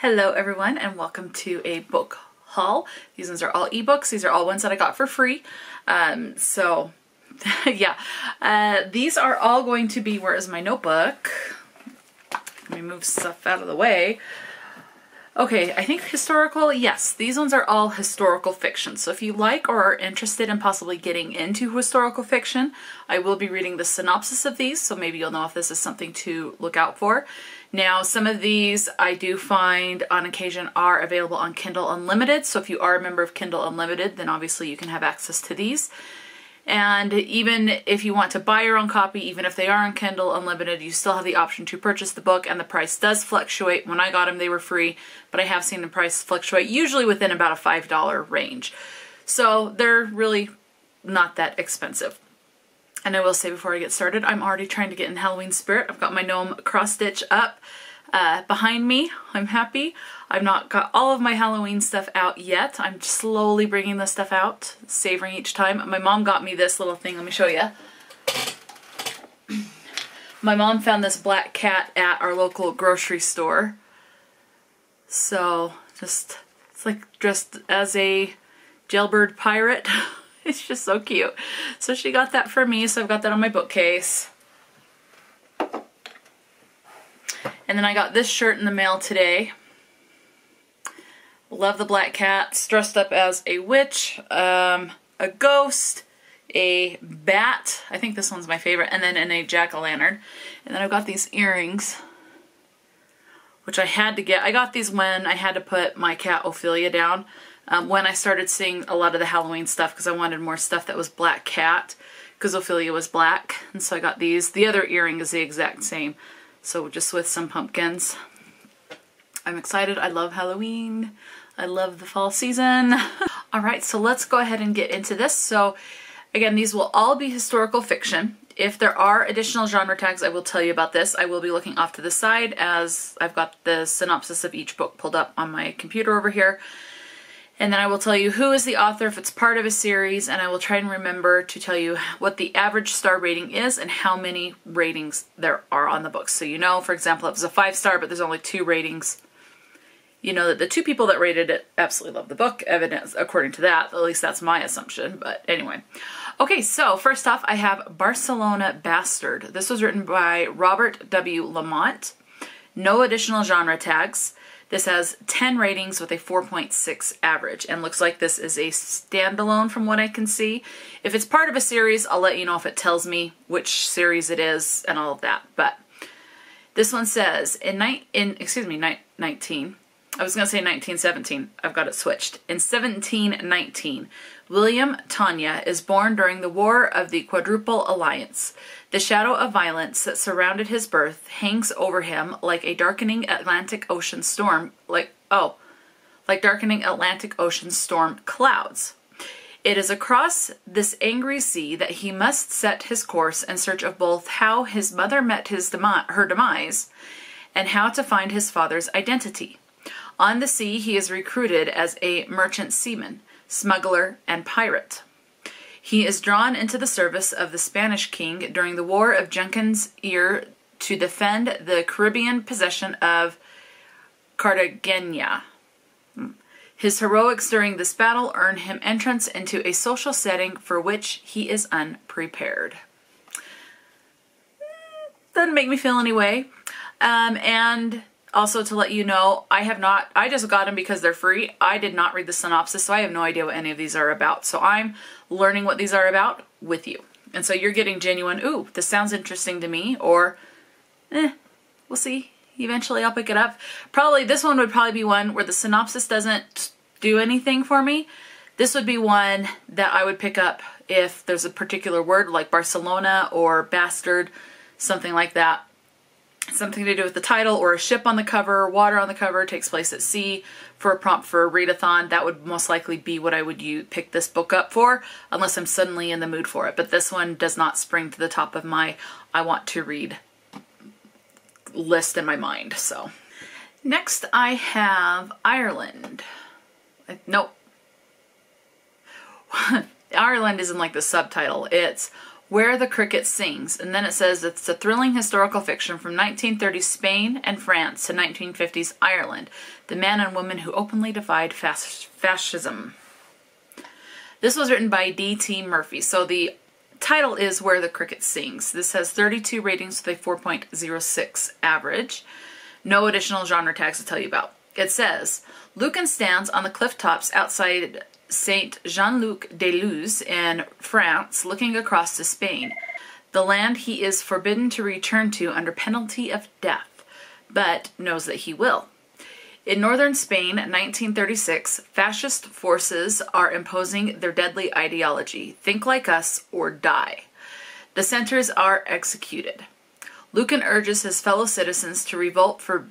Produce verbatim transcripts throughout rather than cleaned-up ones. Hello everyone and welcome to a book haul. These ones are all ebooks. These are all ones that I got for free. Um, so yeah, uh, these are all going to be, where is my notebook? Let me move stuff out of the way. Okay, I think historical, yes, these ones are all historical fiction. So if you like or are interested in possibly getting into historical fiction, I will be reading the synopsis of these, so maybe you'll know if this is something to look out for. Now, some of these I do find on occasion are available on Kindle Unlimited, so if you are a member of Kindle Unlimited, then obviously you can have access to these. And even if you want to buy your own copy, even if they are on Kindle Unlimited, you still have the option to purchase the book, and the price does fluctuate. When I got them, they were free, but I have seen the price fluctuate, usually within about a five dollar range. So they're really not that expensive. And I will say before I get started, I'm already trying to get in Halloween spirit. I've got my gnome cross stitch up uh, behind me. I'm happy. I've not got all of my Halloween stuff out yet. I'm slowly bringing this stuff out, savoring each time. My mom got me this little thing. Let me show you. My mom found this black cat at our local grocery store. So just, it's like dressed as a jailbird pirate. It's just so cute. So she got that for me, so I've got that on my bookcase. And then I got this shirt in the mail today. Love the black cats, dressed up as a witch, um, a ghost, a bat. I think this one's my favorite. And then in a jack-o'-lantern. And then I've got these earrings, which I had to get. I got these when I had to put my cat Ophelia down. Um, when I started seeing a lot of the Halloween stuff, because I wanted more stuff that was black cat, because Ophelia was black, and so I got these. The other earring is the exact same, so just with some pumpkins. I'm excited. I love Halloween. I love the fall season. Alright, so let's go ahead and get into this. So again, these will all be historical fiction. If there are additional genre tags, I will tell you about this. I will be looking off to the side as I've got the synopsis of each book pulled up on my computer over here. And then I will tell you who is the author, if it's part of a series, and I will try and remember to tell you what the average star rating is and how many ratings there are on the book. So you know, for example, it was a five star, but there's only two ratings. You know that the two people that rated it absolutely love the book, evidence according to that. At least that's my assumption, but anyway. Okay, so first off, I have Barcelona Bastard. This was written by Robert W. Lamont. No additional genre tags. This has ten ratings with a four point six average, and looks like this is a standalone from what I can see. If it's part of a series, I'll let you know if it tells me which series it is and all of that. But this one says, in, ni in excuse me, ni nineteen, I was going to say nineteen seventeen, I've got it switched. In seventeen nineteen, William Tanya is born during the War of the Quadruple Alliance. The shadow of violence that surrounded his birth hangs over him like a darkening Atlantic Ocean storm, like, oh, like darkening Atlantic Ocean storm clouds. It is across this angry sea that he must set his course in search of both how his mother met his demi- her demise and how to find his father's identity. On the sea, he is recruited as a merchant seaman, smuggler, and pirate. He is drawn into the service of the Spanish king during the War of Junction's Ear to defend the Caribbean possession of Cartagena. His heroics during this battle earn him entrance into a social setting for which he is unprepared. Doesn't make me feel any way. Um, and... Also, to let you know, I have not, I just got them because they're free. I did not read the synopsis, so I have no idea what any of these are about. So I'm learning what these are about with you. And so you're getting genuine, ooh, this sounds interesting to me, or, eh, we'll see. Eventually I'll pick it up. Probably, this one would probably be one where the synopsis doesn't do anything for me. This would be one that I would pick up if there's a particular word, like Barcelona or bastard, something like that. Something to do with the title, or a ship on the cover, water on the cover, takes place at sea, for a prompt for a readathon. That would most likely be what I would use, pick this book up for, unless I'm suddenly in the mood for it. But this one does not spring to the top of my I want to read list in my mind. So next I have Ireland. Nope. Ireland isn't like the subtitle. It's Where the Cricket Sings, and then it says it's a thrilling historical fiction from nineteen thirties Spain and France to nineteen fifties Ireland, the man and woman who openly defied fascism. This was written by D T Murphy, so the title is Where the Cricket Sings. This has thirty-two ratings with a four point oh six average. No additional genre tags to tell you about. It says, Lucan stands on the cliff tops outside Saint Jean-Luc de Luz in France, looking across to Spain, the land he is forbidden to return to under penalty of death, but knows that he will. In northern Spain, nineteen thirty-six, fascist forces are imposing their deadly ideology, think like us or die. The dissenters are executed. Lucan urges his fellow citizens to revolt for,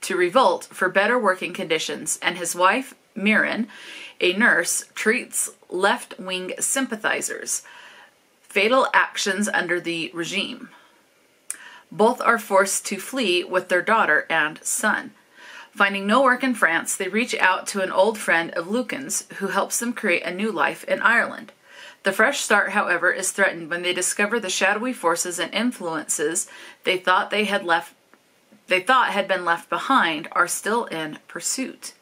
to revolt for better working conditions, and his wife, Mirren, a nurse, treats left-wing sympathizers, fatal actions under the regime. Both are forced to flee with their daughter and son. Finding no work in France, they reach out to an old friend of Lucan's who helps them create a new life in Ireland. The fresh start, however, is threatened when they discover the shadowy forces and influences they thought they had left, they thought had been left behind are still in pursuit.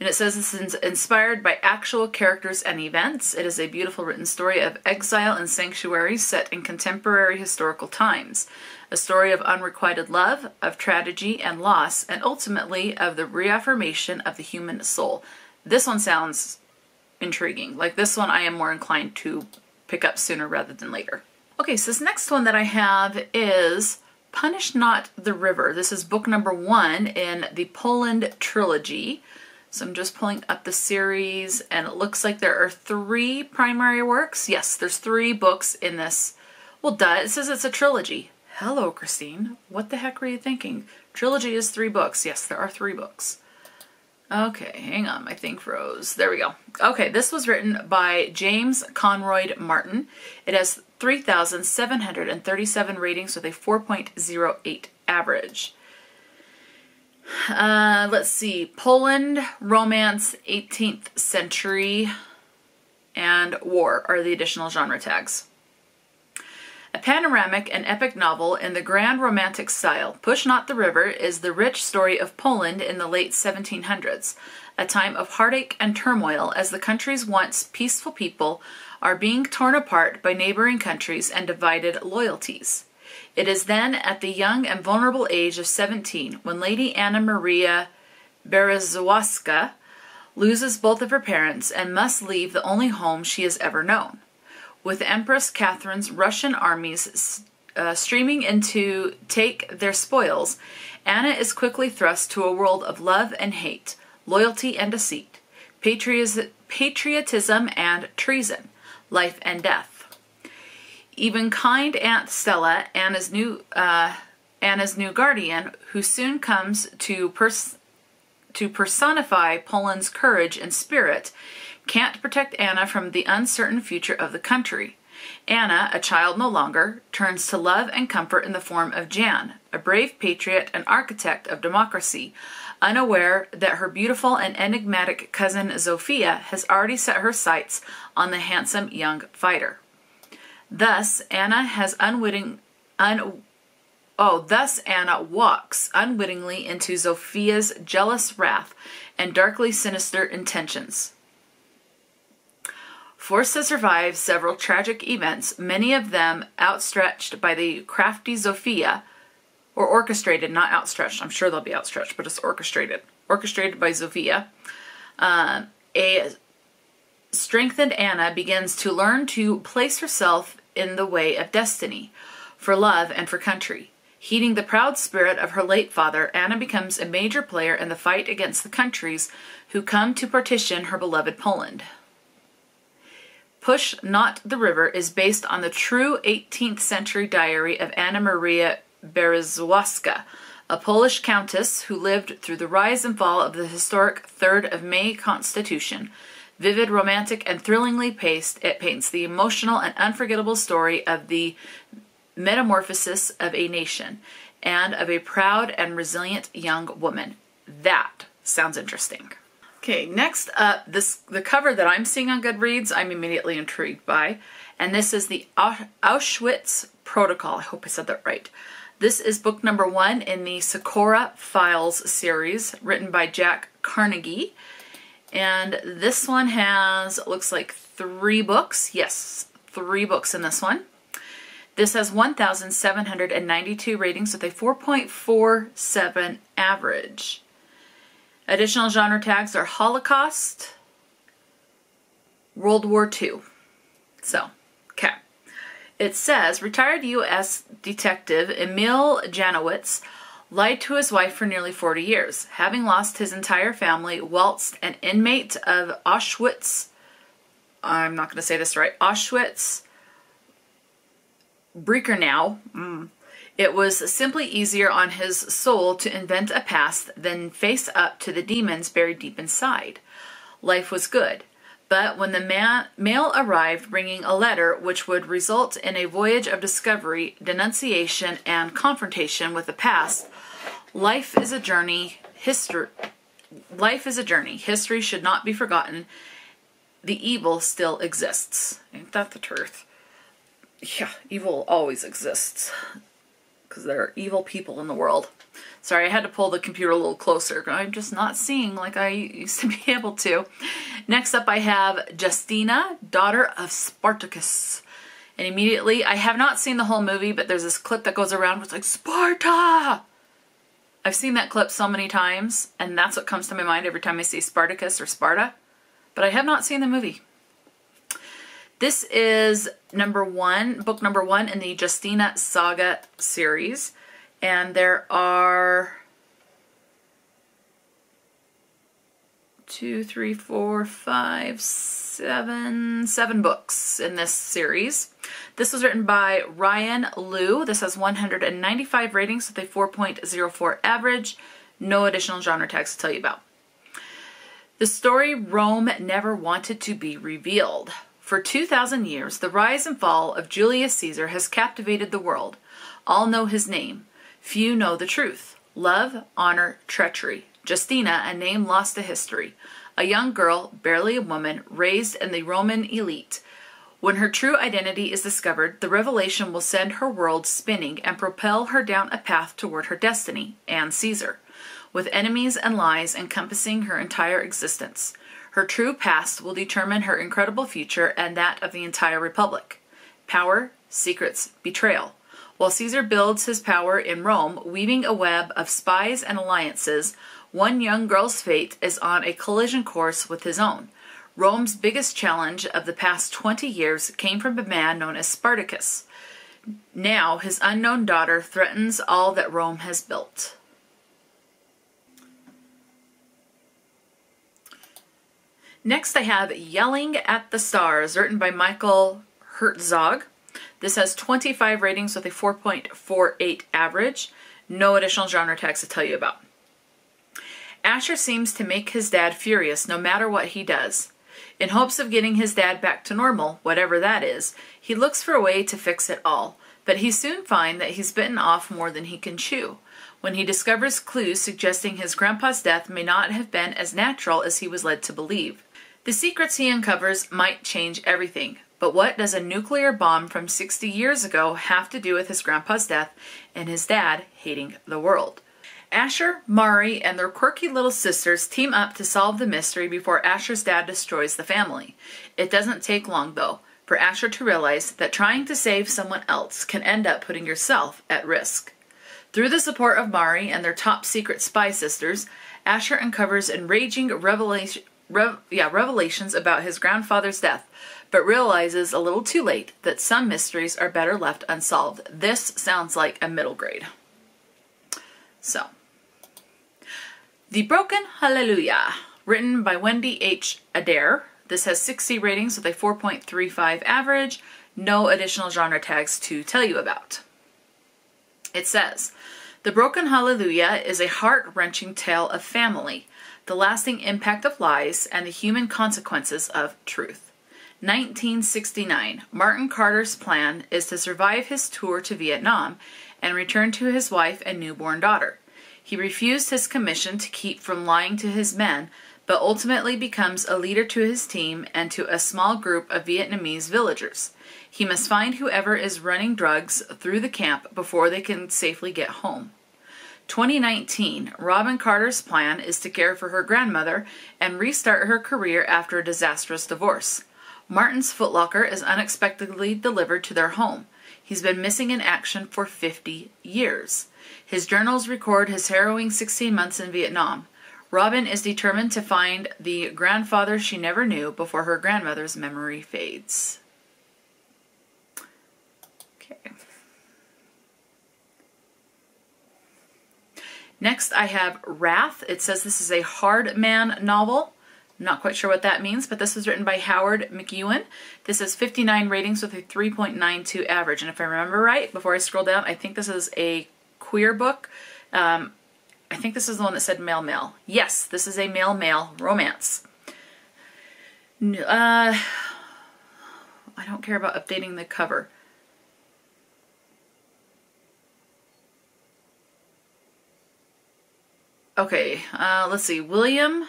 And it says this is inspired by actual characters and events. It is a beautiful written story of exile and sanctuary set in contemporary historical times. A story of unrequited love, of tragedy and loss, and ultimately of the reaffirmation of the human soul. This one sounds intriguing. Like this one I am more inclined to pick up sooner rather than later. Okay, so this next one that I have is Push Not the River. This is book number one in the Poland Trilogy. So I'm just pulling up the series, and it looks like there are three primary works. Yes, there's three books in this. Well, duh, it says it's a trilogy. Hello, Christine. What the heck were you thinking? Trilogy is three books. Yes, there are three books. Okay, hang on, my thing froze. There we go. Okay, this was written by James Conroyd Martin. It has three thousand seven hundred thirty-seven ratings with a four point oh eight average. Uh, let's see, Poland, Romance, eighteenth Century, and War are the additional genre tags. A panoramic and epic novel in the grand romantic style, Push Not the River is the rich story of Poland in the late seventeen hundreds, a time of heartache and turmoil as the country's once peaceful people are being torn apart by neighboring countries and divided loyalties. It is then at the young and vulnerable age of seventeen when Lady Anna Maria Berezowska loses both of her parents and must leave the only home she has ever known. With Empress Catherine's Russian armies uh, streaming in to take their spoils, Anna is quickly thrust to a world of love and hate, loyalty and deceit, patriotism and treason, life and death. Even kind Aunt Stella, Anna's new uh, Anna's new guardian, who soon comes to pers to personify Poland's courage and spirit, can't protect Anna from the uncertain future of the country. Anna, a child no longer, turns to love and comfort in the form of Jan, a brave patriot and architect of democracy, unaware that her beautiful and enigmatic cousin Zofia has already set her sights on the handsome young fighter. Thus Anna has unwitting, un, oh, thus Anna walks unwittingly into Zofia's jealous wrath and darkly sinister intentions. Forced to survive several tragic events, many of them outstretched by the crafty Zofia, or orchestrated, not outstretched. I'm sure they'll be outstretched, but it's orchestrated. Orchestrated by Zofia, uh, a strengthened Anna begins to learn to place herself in the way of destiny, for love and for country. Heeding the proud spirit of her late father, Anna becomes a major player in the fight against the countries who come to partition her beloved Poland. Push Not the River is based on the true eighteenth century diary of Anna Maria Berezowska, a Polish countess who lived through the rise and fall of the historic third of May Constitution. Vivid, romantic, and thrillingly paced, it paints the emotional and unforgettable story of the metamorphosis of a nation and of a proud and resilient young woman. That sounds interesting. Okay, next up, this the cover that I'm seeing on Goodreads, I'm immediately intrigued by, and this is The Auschwitz Protocol. I hope I said that right. This is book number one in the Sikora Files series, written by Jack Carnegie. And this one has, it looks like three books. Yes, three books in this one. This has one thousand seven hundred ninety-two ratings with a four point four seven average. Additional genre tags are Holocaust, World War Two. So, okay. It says, retired U S detective Emil Janowitz lied to his wife for nearly forty years. Having lost his entire family, Waltz, an inmate of Auschwitz, I'm not going to say this right, Auschwitz, Birkenau, mm. It was simply easier on his soul to invent a past than face up to the demons buried deep inside. Life was good, but when the ma mail arrived bringing a letter which would result in a voyage of discovery, denunciation, and confrontation with the past, life is a journey. History, life is a journey. History should not be forgotten. The evil still exists. Ain't that the truth? Yeah, evil always exists. Because there are evil people in the world. Sorry, I had to pull the computer a little closer. I'm just not seeing like I used to be able to. Next up I have Justina, daughter of Spartacus. And immediately, I have not seen the whole movie, but there's this clip that goes around where it's like, Sparta! I've seen that clip so many times, and that's what comes to my mind every time I see Spartacus or Sparta. But I have not seen the movie. This is number one, book number one in the Justina Saga series, and there are two, three, four, five, seven, seven books in this series. This was written by Ryan Lew. This has one hundred ninety-five ratings with a four point oh four average. No additional genre tags to tell you about. The story Rome never wanted to be revealed. For two thousand years, the rise and fall of Julius Caesar has captivated the world. All know his name. Few know the truth. Love, honor, treachery. Justina, a name lost to history. A young girl, barely a woman, raised in the Roman elite. When her true identity is discovered, the revelation will send her world spinning and propel her down a path toward her destiny, and Caesar, with enemies and lies encompassing her entire existence. Her true past will determine her incredible future and that of the entire republic. Power, secrets, betrayal. While Caesar builds his power in Rome, weaving a web of spies and alliances, one young girl's fate is on a collision course with his own. Rome's biggest challenge of the past twenty years came from a man known as Spartacus. Now his unknown daughter threatens all that Rome has built. Next I have Yelling at the Stars, written by Michael Hertzog. This has twenty-five ratings with a four point four eight average. No additional genre tags to tell you about. Asher seems to make his dad furious no matter what he does. In hopes of getting his dad back to normal, whatever that is, he looks for a way to fix it all, but he soon finds that he's bitten off more than he can chew. When he discovers clues suggesting his grandpa's death may not have been as natural as he was led to believe. The secrets he uncovers might change everything, but what does a nuclear bomb from sixty years ago have to do with his grandpa's death and his dad hating the world? Asher, Mari, and their quirky little sisters team up to solve the mystery before Asher's dad destroys the family. It doesn't take long, though, for Asher to realize that trying to save someone else can end up putting yourself at risk. Through the support of Mari and their top-secret spy sisters, Asher uncovers enraging revelations Rev yeah, revelations about his grandfather's death, but realizes a little too late that some mysteries are better left unsolved. This sounds like a middle grade. So, The Broken Hallelujah, written by Wendy H. Adair. This has sixty ratings with a four point three five average. No additional genre tags to tell you about. It says, The Broken Hallelujah is a heart-wrenching tale of family, the lasting impact of lies, and the human consequences of truth. nineteen sixty-nine, Martin Carter's plan is to survive his tour to Vietnam and return to his wife and newborn daughter. He refused his commission to keep from lying to his men, but ultimately becomes a leader to his team and to a small group of Vietnamese villagers. He must find whoever is running drugs through the camp before they can safely get home. twenty nineteen, Robin Carter's plan is to care for her grandmother and restart her career after a disastrous divorce. Martin's footlocker is unexpectedly delivered to their home. He's been missing in action for fifty years. His journals record his harrowing sixteen months in Vietnam. Robin is determined to find the grandfather she never knew before her grandmother's memory fades. Okay. Next I have Wrath. It says this is a hard man novel. Not quite sure what that means, but this was written by Howard McEwen. This has fifty-nine ratings with a three point nine two average. And if I remember right, before I scroll down, I think this is a queer book. Um, I think this is the one that said male male. Yes, this is a male male romance. Uh, I don't care about updating the cover. Okay, uh, let's see. William...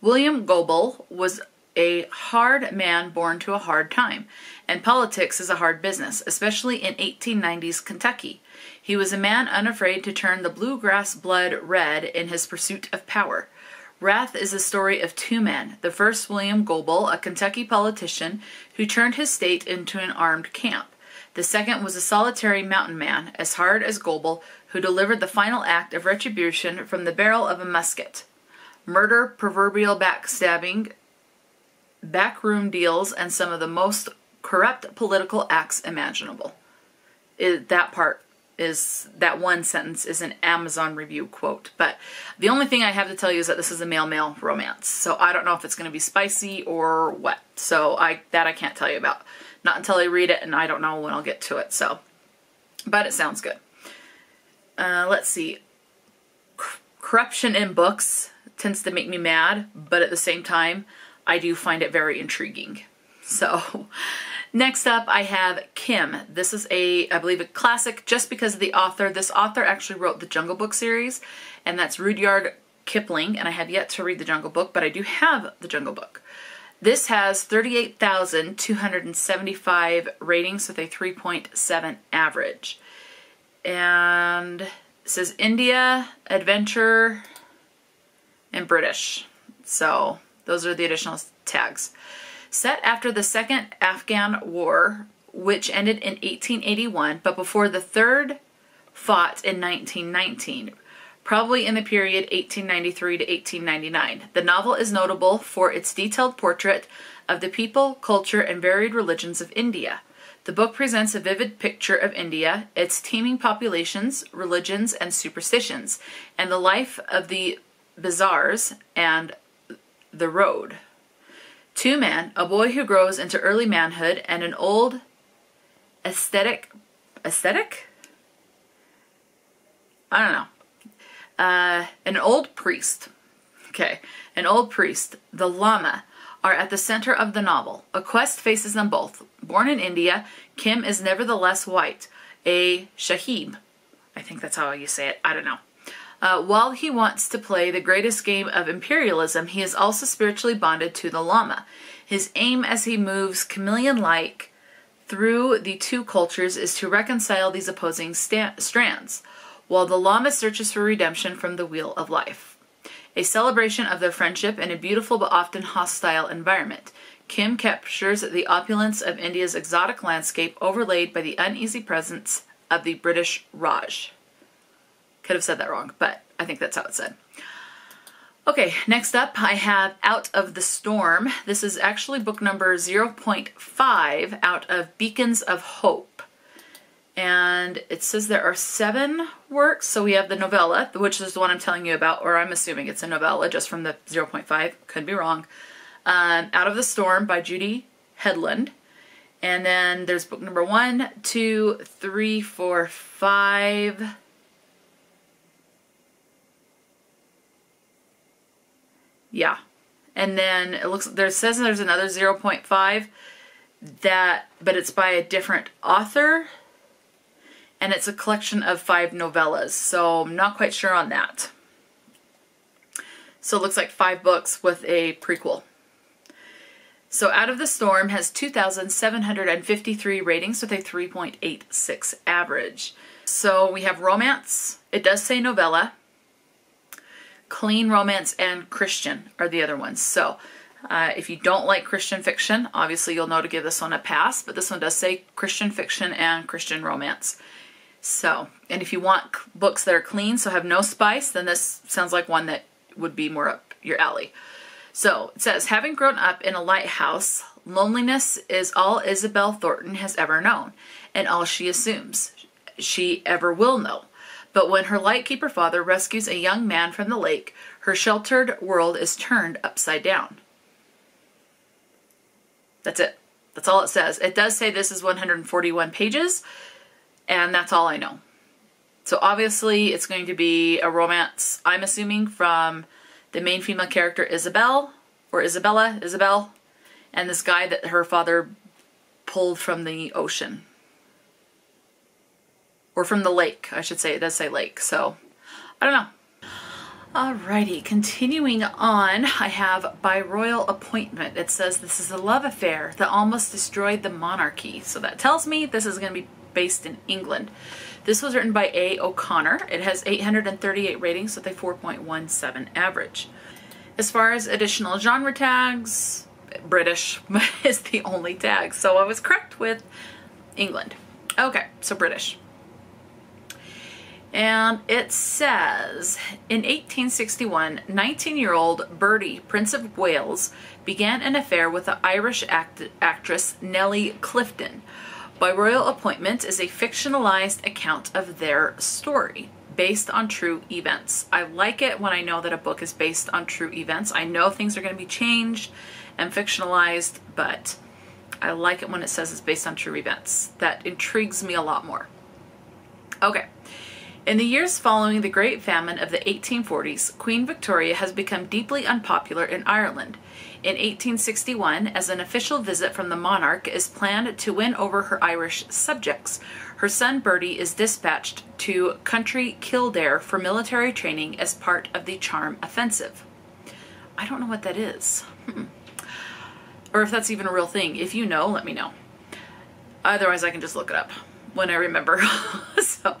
William Goebel was a hard man born to a hard time, and politics is a hard business, especially in eighteen nineties Kentucky. He was a man unafraid to turn the bluegrass blood red in his pursuit of power. Wrath is the story of two men. The first, William Goebel, a Kentucky politician who turned his state into an armed camp. The second was a solitary mountain man, as hard as Goebel, who delivered the final act of retribution from the barrel of a musket. Murder, proverbial backstabbing, backroom deals, and some of the most corrupt political acts imaginable. It, that part is, that one sentence is an Amazon review quote. But the only thing I have to tell you is that this is a male-male romance. So I don't know if it's going to be spicy or what. So I that I can't tell you about. Not until I read it, and I don't know when I'll get to it. So, but it sounds good. Uh, let's see. Corruption in books tends to make me mad, but at the same time, I do find it very intriguing. So next up I have Kim. This is a, I believe, a classic just because of the author. This author actually wrote the Jungle Book series, and that's Rudyard Kipling, and I have yet to read the Jungle Book, but I do have the Jungle Book. This has thirty-eight thousand two hundred seventy-five ratings with a three point seven average. And it says India, adventure, and British. So those are the additional tags. Set after the Second Afghan War, which ended in eighteen eighty-one, but before the Third fought in nineteen nineteen, probably in the period eighteen ninety-three to eighteen ninety-nine. The novel is notable for its detailed portrait of the people, culture, and varied religions of India. The book presents a vivid picture of India, its teeming populations, religions, and superstitions, and the life of the bazaars and the road. Two men, a boy who grows into early manhood and an old aesthetic, aesthetic? I don't know. Uh, an old priest, okay, an old priest, the Lama, are at the center of the novel. A quest faces them both. Born in India, Kim is nevertheless white, a Shahib. I think that's how you say it. I don't know. Uh, while he wants to play the greatest game of imperialism, he is also spiritually bonded to the Lama. His aim as he moves chameleon-like through the two cultures is to reconcile these opposing sta strands, while the Lama searches for redemption from the wheel of life. A celebration of their friendship in a beautiful but often hostile environment. Kim captures the opulence of India's exotic landscape overlaid by the uneasy presence of the British Raj. Could have said that wrong, but I think that's how it said. Okay, next up I have Out of the Storm. This is actually book number zero point five out of Beacons of Hope. And it says there are seven works. So we have the novella, which is the one I'm telling you about, or I'm assuming it's a novella just from the zero point five. Could be wrong. Um, Out of the Storm by Judy Hedlund. And then there's book number one, two, three, four, five... Yeah, and then it looks there says there's another zero point five that, but it's by a different author, and it's a collection of five novellas. So I'm not quite sure on that. So it looks like five books with a prequel. So Out of the Storm has two thousand seven hundred fifty-three ratings with a three point eight six average. So we have romance, it does say novella, clean romance, and Christian are the other ones. So uh, if you don't like Christian fiction, obviously you'll know to give this one a pass, but this one does say Christian fiction and Christian romance. So, and if you want books that are clean, so have no spice, then this sounds like one that would be more up your alley. So it says, having grown up in a lighthouse, loneliness is all Isabel Thornton has ever known and all she assumes she ever will know. But when her lightkeeper father rescues a young man from the lake, her sheltered world is turned upside down. That's it. That's all it says. It does say this is one hundred forty-one pages, and that's all I know. So obviously it's going to be a romance, I'm assuming, from the main female character Isabel, or Isabella, Isabel, and this guy that her father pulled from the ocean. Or from the lake, I should say. It does say lake, so I don't know. Alrighty, continuing on, I have By Royal Appointment. It says this is a love affair that almost destroyed the monarchy. So that tells me this is going to be based in England. This was written by A. O'Connor. It has eight hundred thirty-eight ratings with a four point one seven average. As far as additional genre tags, British is the only tag. So I was correct with England. Okay, so British. And it says, in eighteen sixty-one, nineteen-year-old Bertie, Prince of Wales, began an affair with the Irish act actress Nellie Clifton. By Royal Appointment is a fictionalized account of their story, based on true events. I like it when I know that a book is based on true events. I know things are going to be changed and fictionalized, but I like it when it says it's based on true events. That intrigues me a lot more. Okay. In the years following the Great Famine of the eighteen forties, Queen Victoria has become deeply unpopular in Ireland. In eighteen sixty-one, as an official visit from the monarch is planned to win over her Irish subjects, her son Bertie is dispatched to country Kildare for military training as part of the Charm Offensive. I don't know what that is. Hmm. Or if that's even a real thing. If you know, let me know. Otherwise, I can just look it up when I remember. So,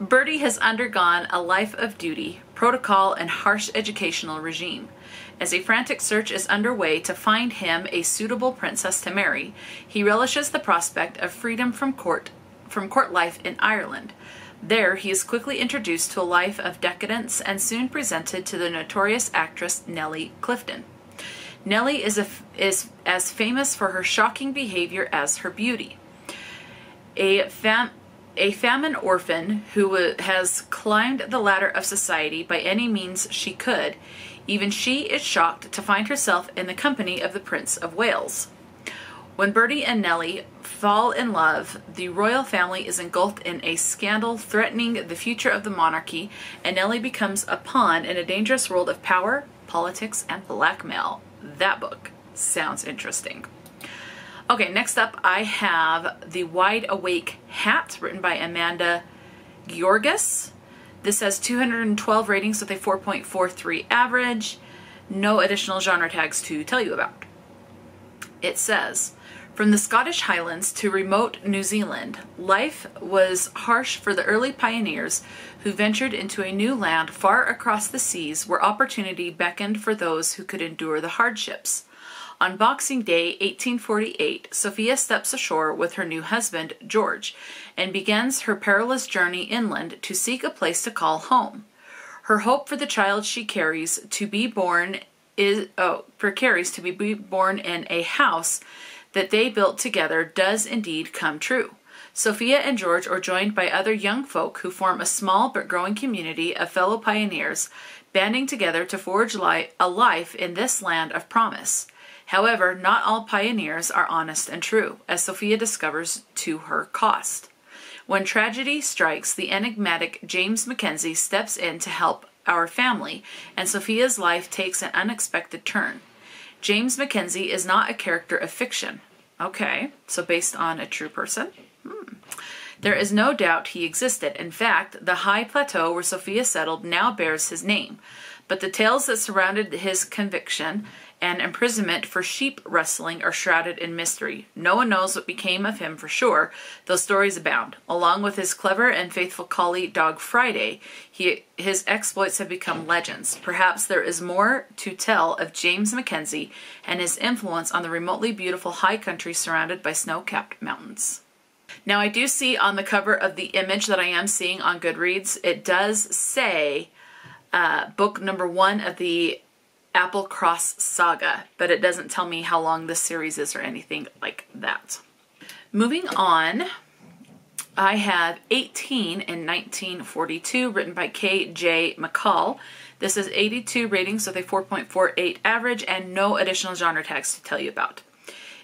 Bertie has undergone a life of duty, protocol, and harsh educational regime. As a frantic search is underway to find him a suitable princess to marry, he relishes the prospect of freedom from court, from court life in Ireland. There, he is quickly introduced to a life of decadence and soon presented to the notorious actress Nellie Clifton. Nellie is, a, is as famous for her shocking behavior as her beauty. A, fam a famine orphan who has climbed the ladder of society by any means she could, even she is shocked to find herself in the company of the Prince of Wales. When Bertie and Nellie fall in love, the royal family is engulfed in a scandal threatening the future of the monarchy, and Nellie becomes a pawn in a dangerous world of power, politics, and blackmail. That book sounds interesting. Okay, next up I have The Widewake Hat, written by Amanda Giorgis. This has two hundred twelve ratings with a four point four three average. No additional genre tags to tell you about. It says, from the Scottish Highlands to remote New Zealand, life was harsh for the early pioneers who ventured into a new land far across the seas where opportunity beckoned for those who could endure the hardships. On Boxing Day, eighteen forty-eight, Sophia steps ashore with her new husband, George, and begins her perilous journey inland to seek a place to call home. Her hope for the child she carries to be born is oh, for carries to be born in a house that they built together does indeed come true. Sophia and George are joined by other young folk who form a small but growing community of fellow pioneers, banding together to forge li- a life in this land of promise. However, not all pioneers are honest and true, as Sophia discovers to her cost. When tragedy strikes, the enigmatic James Mackenzie steps in to help our family, and Sophia's life takes an unexpected turn. James Mackenzie is not a character of fiction. Okay, so based on a true person? Hmm. There is no doubt he existed. In fact, the high plateau where Sophia settled now bears his name. but the tales that surrounded his conviction and imprisonment for sheep rustling are shrouded in mystery. No one knows what became of him for sure, though stories abound. Along with his clever and faithful collie dog Friday, he, his exploits have become legends. Perhaps there is more to tell of James Mackenzie and his influence on the remotely beautiful high country surrounded by snow-capped mountains. Now, I do see on the cover of the image that I am seeing on Goodreads, it does say uh, book number one of the Applecross Saga, but it doesn't tell me how long this series is or anything like that. Moving on, I have Eighteen in nineteen forty-two, written by K J McCall. This is eighty-two ratings with a four point four eight average and no additional genre tags to tell you about.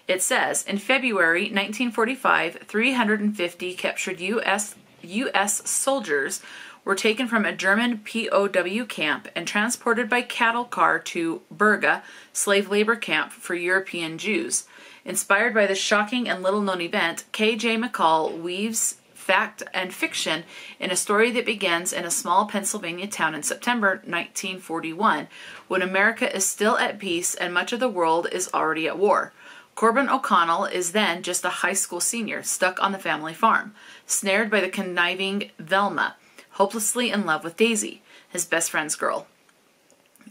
It says, in February nineteen forty-five, three hundred fifty captured U S U S soldiers were taken from a German P O W camp and transported by cattle car to Berga, slave labor camp for European Jews. Inspired by this shocking and little-known event, K J McCall weaves fact and fiction in a story that begins in a small Pennsylvania town in September nineteen forty-one, when America is still at peace and much of the world is already at war. Corbin O'Connell is then just a high school senior, stuck on the family farm, snared by the conniving Velma, hopelessly in love with Daisy, his best friend's girl.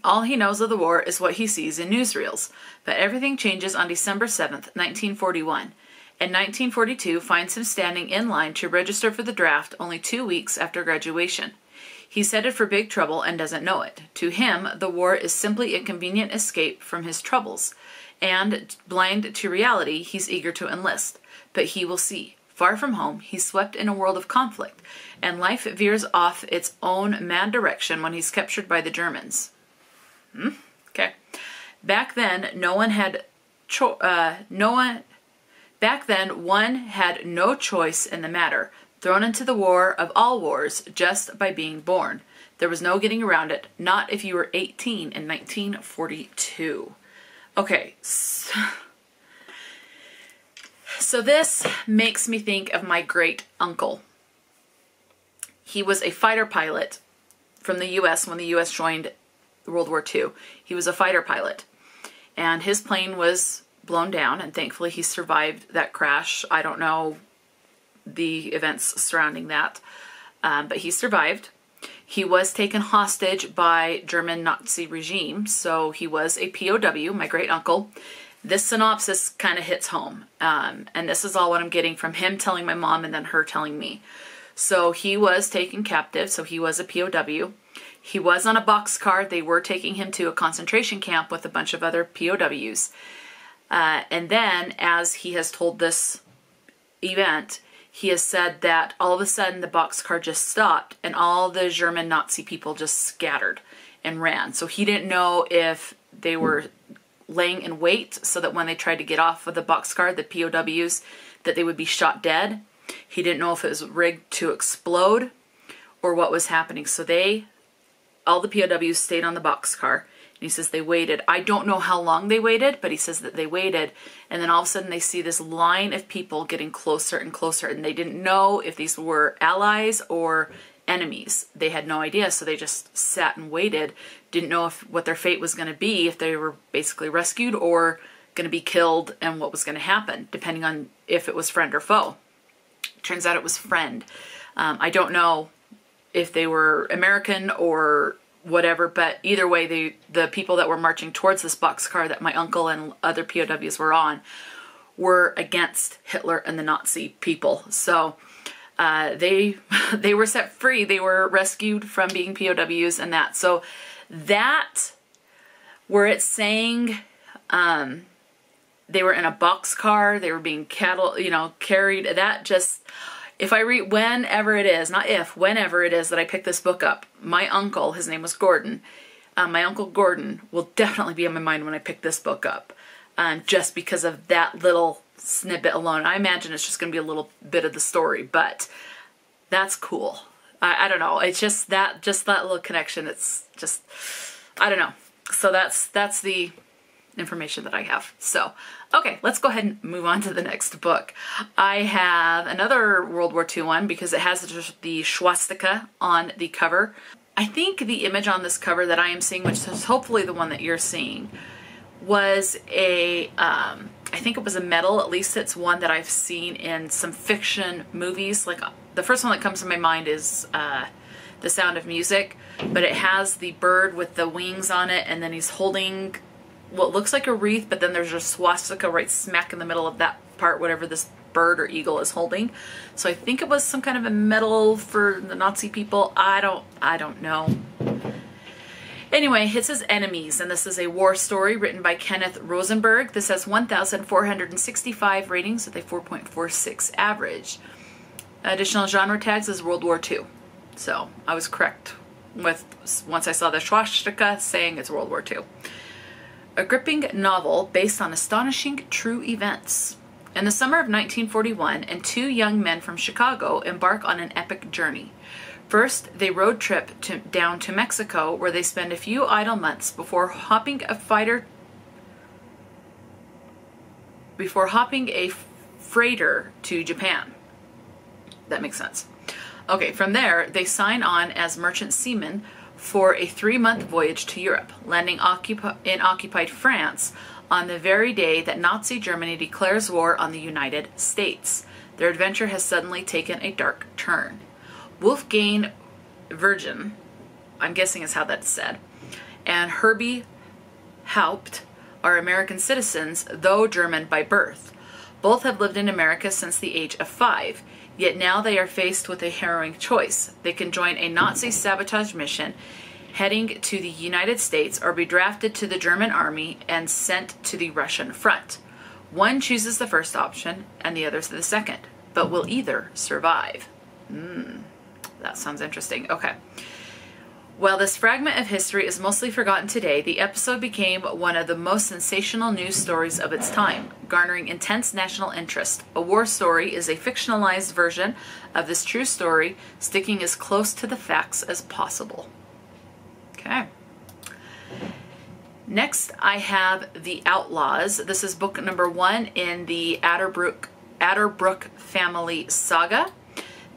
All he knows of the war is what he sees in newsreels, but everything changes on December seventh, nineteen forty-one, and nineteen forty-two finds him standing in line to register for the draft only two weeks after graduation. He's headed for big trouble and doesn't know it. To him, the war is simply a convenient escape from his troubles, and, blind to reality, he's eager to enlist. But he will see. Far from home, he's swept in a world of conflict, and life veers off its own mad direction when he's captured by the Germans. Hmm? Okay. Back then, no one had cho- uh, no one. Back then, one had no choice in the matter. Thrown into the war of all wars just by being born. There was no getting around it. Not if you were eighteen in nineteen forty-two. Okay, so, so this makes me think of my great uncle. He was a fighter pilot from the U S when the U S joined World War Two. He was a fighter pilot, and his plane was blown down, and thankfully he survived that crash. I don't know the events surrounding that, um, but he survived. He was taken hostage by German Nazi regime, so he was a P O W, my great uncle. This synopsis kind of hits home, um, and this is all what I'm getting from him telling my mom and then her telling me. So he was taken captive, so he was a P O W. He was on a boxcar. They were taking him to a concentration camp with a bunch of other P O Ws. Uh, and then, as he has told this event, he has said that all of a sudden the boxcar just stopped and all the German Nazi people just scattered and ran. So he didn't know if they were laying in wait so that when they tried to get off of the boxcar, the P O Ws, that they would be shot dead. He didn't know if it was rigged to explode or what was happening. So they, all the P O Ws stayed on the boxcar. And he says they waited. I don't know how long they waited, but he says that they waited. And then all of a sudden they see this line of people getting closer and closer. And they didn't know if these were allies or enemies. They had no idea. So they just sat and waited. Didn't know if what their fate was going to be, if they were basically rescued or going to be killed, and what was going to happen, depending on if it was friend or foe. Turns out it was friend. Um, I don't know if they were American or whatever, but either way, they, the people that were marching towards this boxcar that my uncle and other P O Ws were on were against Hitler and the Nazi people. So uh, they they were set free. They were rescued from being P O Ws and that. So that, where it's saying um, they were in a boxcar, they were being cattle, you know, carried, that just... If I read, whenever it is, not if, whenever it is that I pick this book up, my uncle, his name was Gordon, um, my uncle Gordon will definitely be on my mind when I pick this book up, um, just because of that little snippet alone. I imagine it's just going to be a little bit of the story, but that's cool. I, I don't know. It's just that, just that little connection. It's just, I don't know. So that's, that's the information that I have. So, okay, let's go ahead and move on to the next book. I have another World War Two one because it has the swastika on the cover. I think the image on this cover that I am seeing, which is hopefully the one that you're seeing, was a, um, I think it was a medal. At least it's one that I've seen in some fiction movies. Like the first one that comes to my mind is uh, The Sound of Music, but it has the bird with the wings on it, and then he's holding what looks like a wreath, but then there's a swastika right smack in the middle of that part, whatever this bird or eagle is holding. So I think it was some kind of a medal for the Nazi people. I don't, I don't know. Anyway, it says Enemies, and this is a war story written by Kenneth Rosenberg. This has one thousand four hundred sixty-five ratings with a four point four six average. Additional genre tags is World War Two. So I was correct with once I saw the swastika saying it's World War Two. A gripping novel based on astonishing true events. In the summer of nineteen forty-one, and two young men from Chicago embark on an epic journey. First, they road trip to, down to Mexico, where they spend a few idle months before hopping a fighter, before hopping a freighter to Japan. That makes sense. Okay, from there, they sign on as merchant seamen for a three-month voyage to Europe, landing occupi- in occupied France on the very day that Nazi Germany declares war on the United States. Their adventure has suddenly taken a dark turn. Wolfgang Virgin, I'm guessing is how that's said, and Herbie Haupt are American citizens, though German by birth. Both have lived in America since the age of five, yet now they are faced with a harrowing choice. They can join a Nazi sabotage mission heading to the United States, or be drafted to the German army and sent to the Russian front. One chooses the first option and the other the second, but will either survive? Hmm, that sounds interesting. Okay. While this fragment of history is mostly forgotten today, the episode became one of the most sensational news stories of its time, garnering intense national interest. A War Story is a fictionalized version of this true story, sticking as close to the facts as possible. Okay. Next, I have The Outlaws. This is book number one in the Adderbrook, Adderbrook family saga.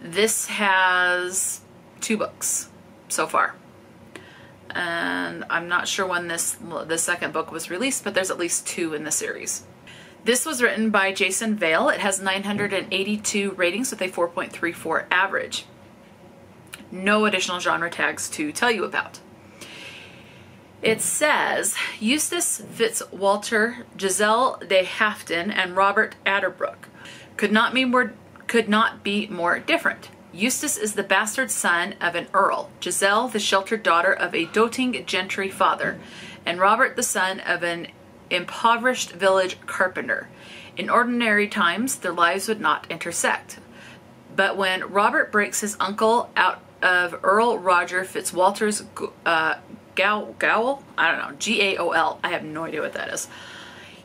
This has two books so far, and I'm not sure when this the second book was released, but there's at least two in the series. This was written by Jason Vale. It has nine hundred eighty-two ratings with a four point three four average. No additional genre tags to tell you about. It says Eustace Fitzwalter, Giselle de Hafton, and Robert Adderbrook could not be more could not be more different. Eustace is the bastard son of an earl, Giselle the sheltered daughter of a doting gentry father, and Robert the son of an impoverished village carpenter. In ordinary times, their lives would not intersect. But when Robert breaks his uncle out of Earl Roger Fitzwalter's uh, gowl, gowl? I don't know, G A O L, I have no idea what that is,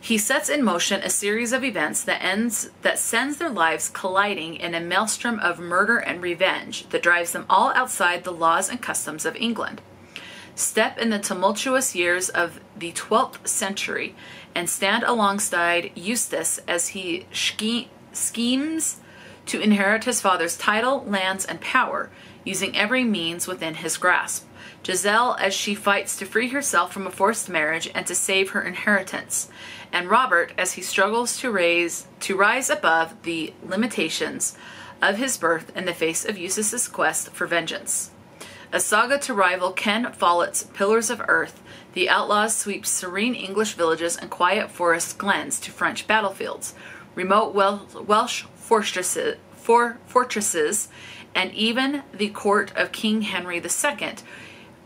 he sets in motion a series of events that ends that sends their lives colliding in a maelstrom of murder and revenge that drives them all outside the laws and customs of England. Step in the tumultuous years of the twelfth century and stand alongside Eustace as he sche schemes to inherit his father's title, lands, and power, using every means within his grasp. Giselle as she fights to free herself from a forced marriage and to save her inheritance, and Robert as he struggles to raise to rise above the limitations of his birth in the face of Eustace's quest for vengeance. A saga to rival Ken Follett's Pillars of Earth, The Outlaws sweeps serene English villages and quiet forest glens to French battlefields, remote Wel Welsh fortresses, for fortresses, and even the court of King Henry the Second,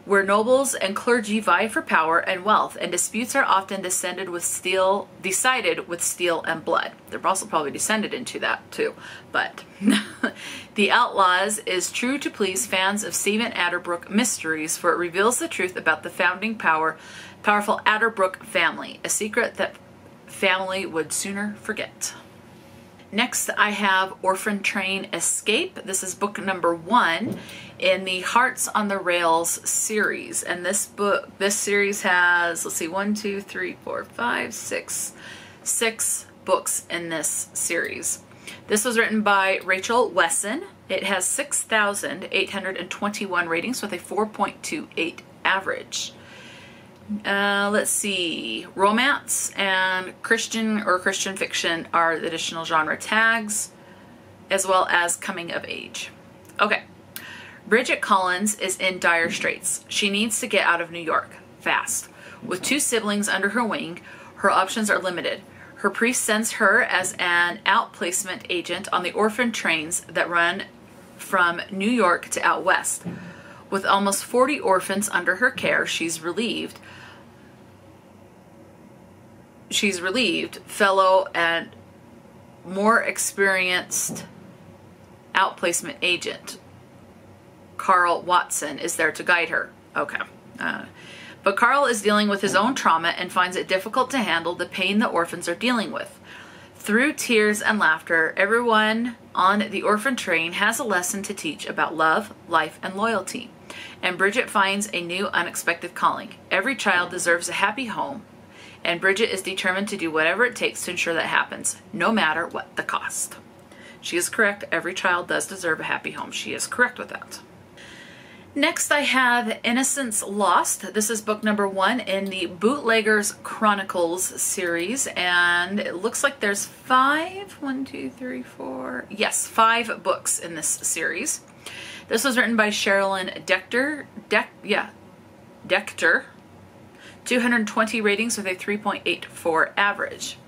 where nobles and clergy vie for power and wealth, and disputes are often descended with steel, decided with steel and blood. They're also probably descended into that too, but The Outlaws is true to please fans of Stephen Adderbrook mysteries, for it reveals the truth about the founding power, powerful Adderbrook family, a secret that family would sooner forget. Next, I have Orphan Train Escape. This is book number one in the Hearts on the Rails series. And this book, this series has, let's see, one, two, three, four, five, six, six books in this series. This was written by Rachel Wesson, It has six thousand eight hundred twenty-one ratings with a four point two eight average. Uh, let's see, romance and Christian or Christian fiction are the additional genre tags, as well as coming of age. Okay, Bridget Collins is in dire straits. She needs to get out of New York fast. With two siblings under her wing, her options are limited. Her priest sends her as an outplacement agent on the orphan trains that run from New York to out west. With almost forty orphans under her care, she's relieved. She's relieved, fellow and more experienced outplacement agent, Carl Watson, is there to guide her. Okay. Uh, but Carl is dealing with his own trauma and finds it difficult to handle the pain the orphans are dealing with. Through tears and laughter, everyone on the orphan train has a lesson to teach about love, life, and loyalty. And Bridget finds a new unexpected calling. Every child deserves a happy home, and Bridget is determined to do whatever it takes to ensure that happens, no matter what the cost. She is correct. Every child does deserve a happy home. She is correct with that. Next, I have Innocence Lost. This is book number one in the Bootleggers Chronicles series, and it looks like there's five, one, two, three, four, yes, five books in this series. This was written by Sherilyn Dechter, Dec, yeah, Dechter, two hundred twenty ratings with a three point eight four average.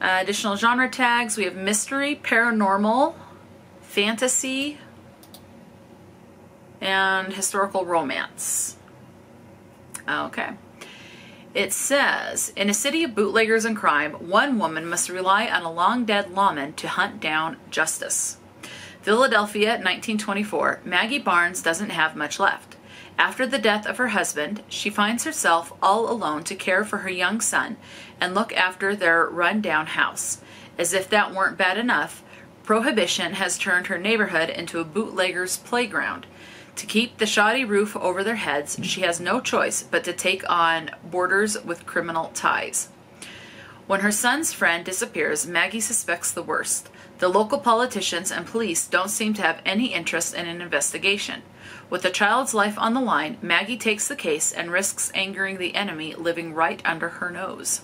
Uh, additional genre tags, we have mystery, paranormal, fantasy, and historical romance. Okay. It says, in a city of bootleggers and crime, one woman must rely on a long-dead lawman to hunt down justice. Philadelphia, nineteen twenty-four, Maggie Barnes doesn't have much left. After the death of her husband, she finds herself all alone to care for her young son and look after their run-down house. As if that weren't bad enough, Prohibition has turned her neighborhood into a bootlegger's playground. To keep the shoddy roof over their heads, she has no choice but to take on boarders with criminal ties. When her son's friend disappears, Maggie suspects the worst. The local politicians and police don't seem to have any interest in an investigation. With the child's life on the line, Maggie takes the case and risks angering the enemy living right under her nose.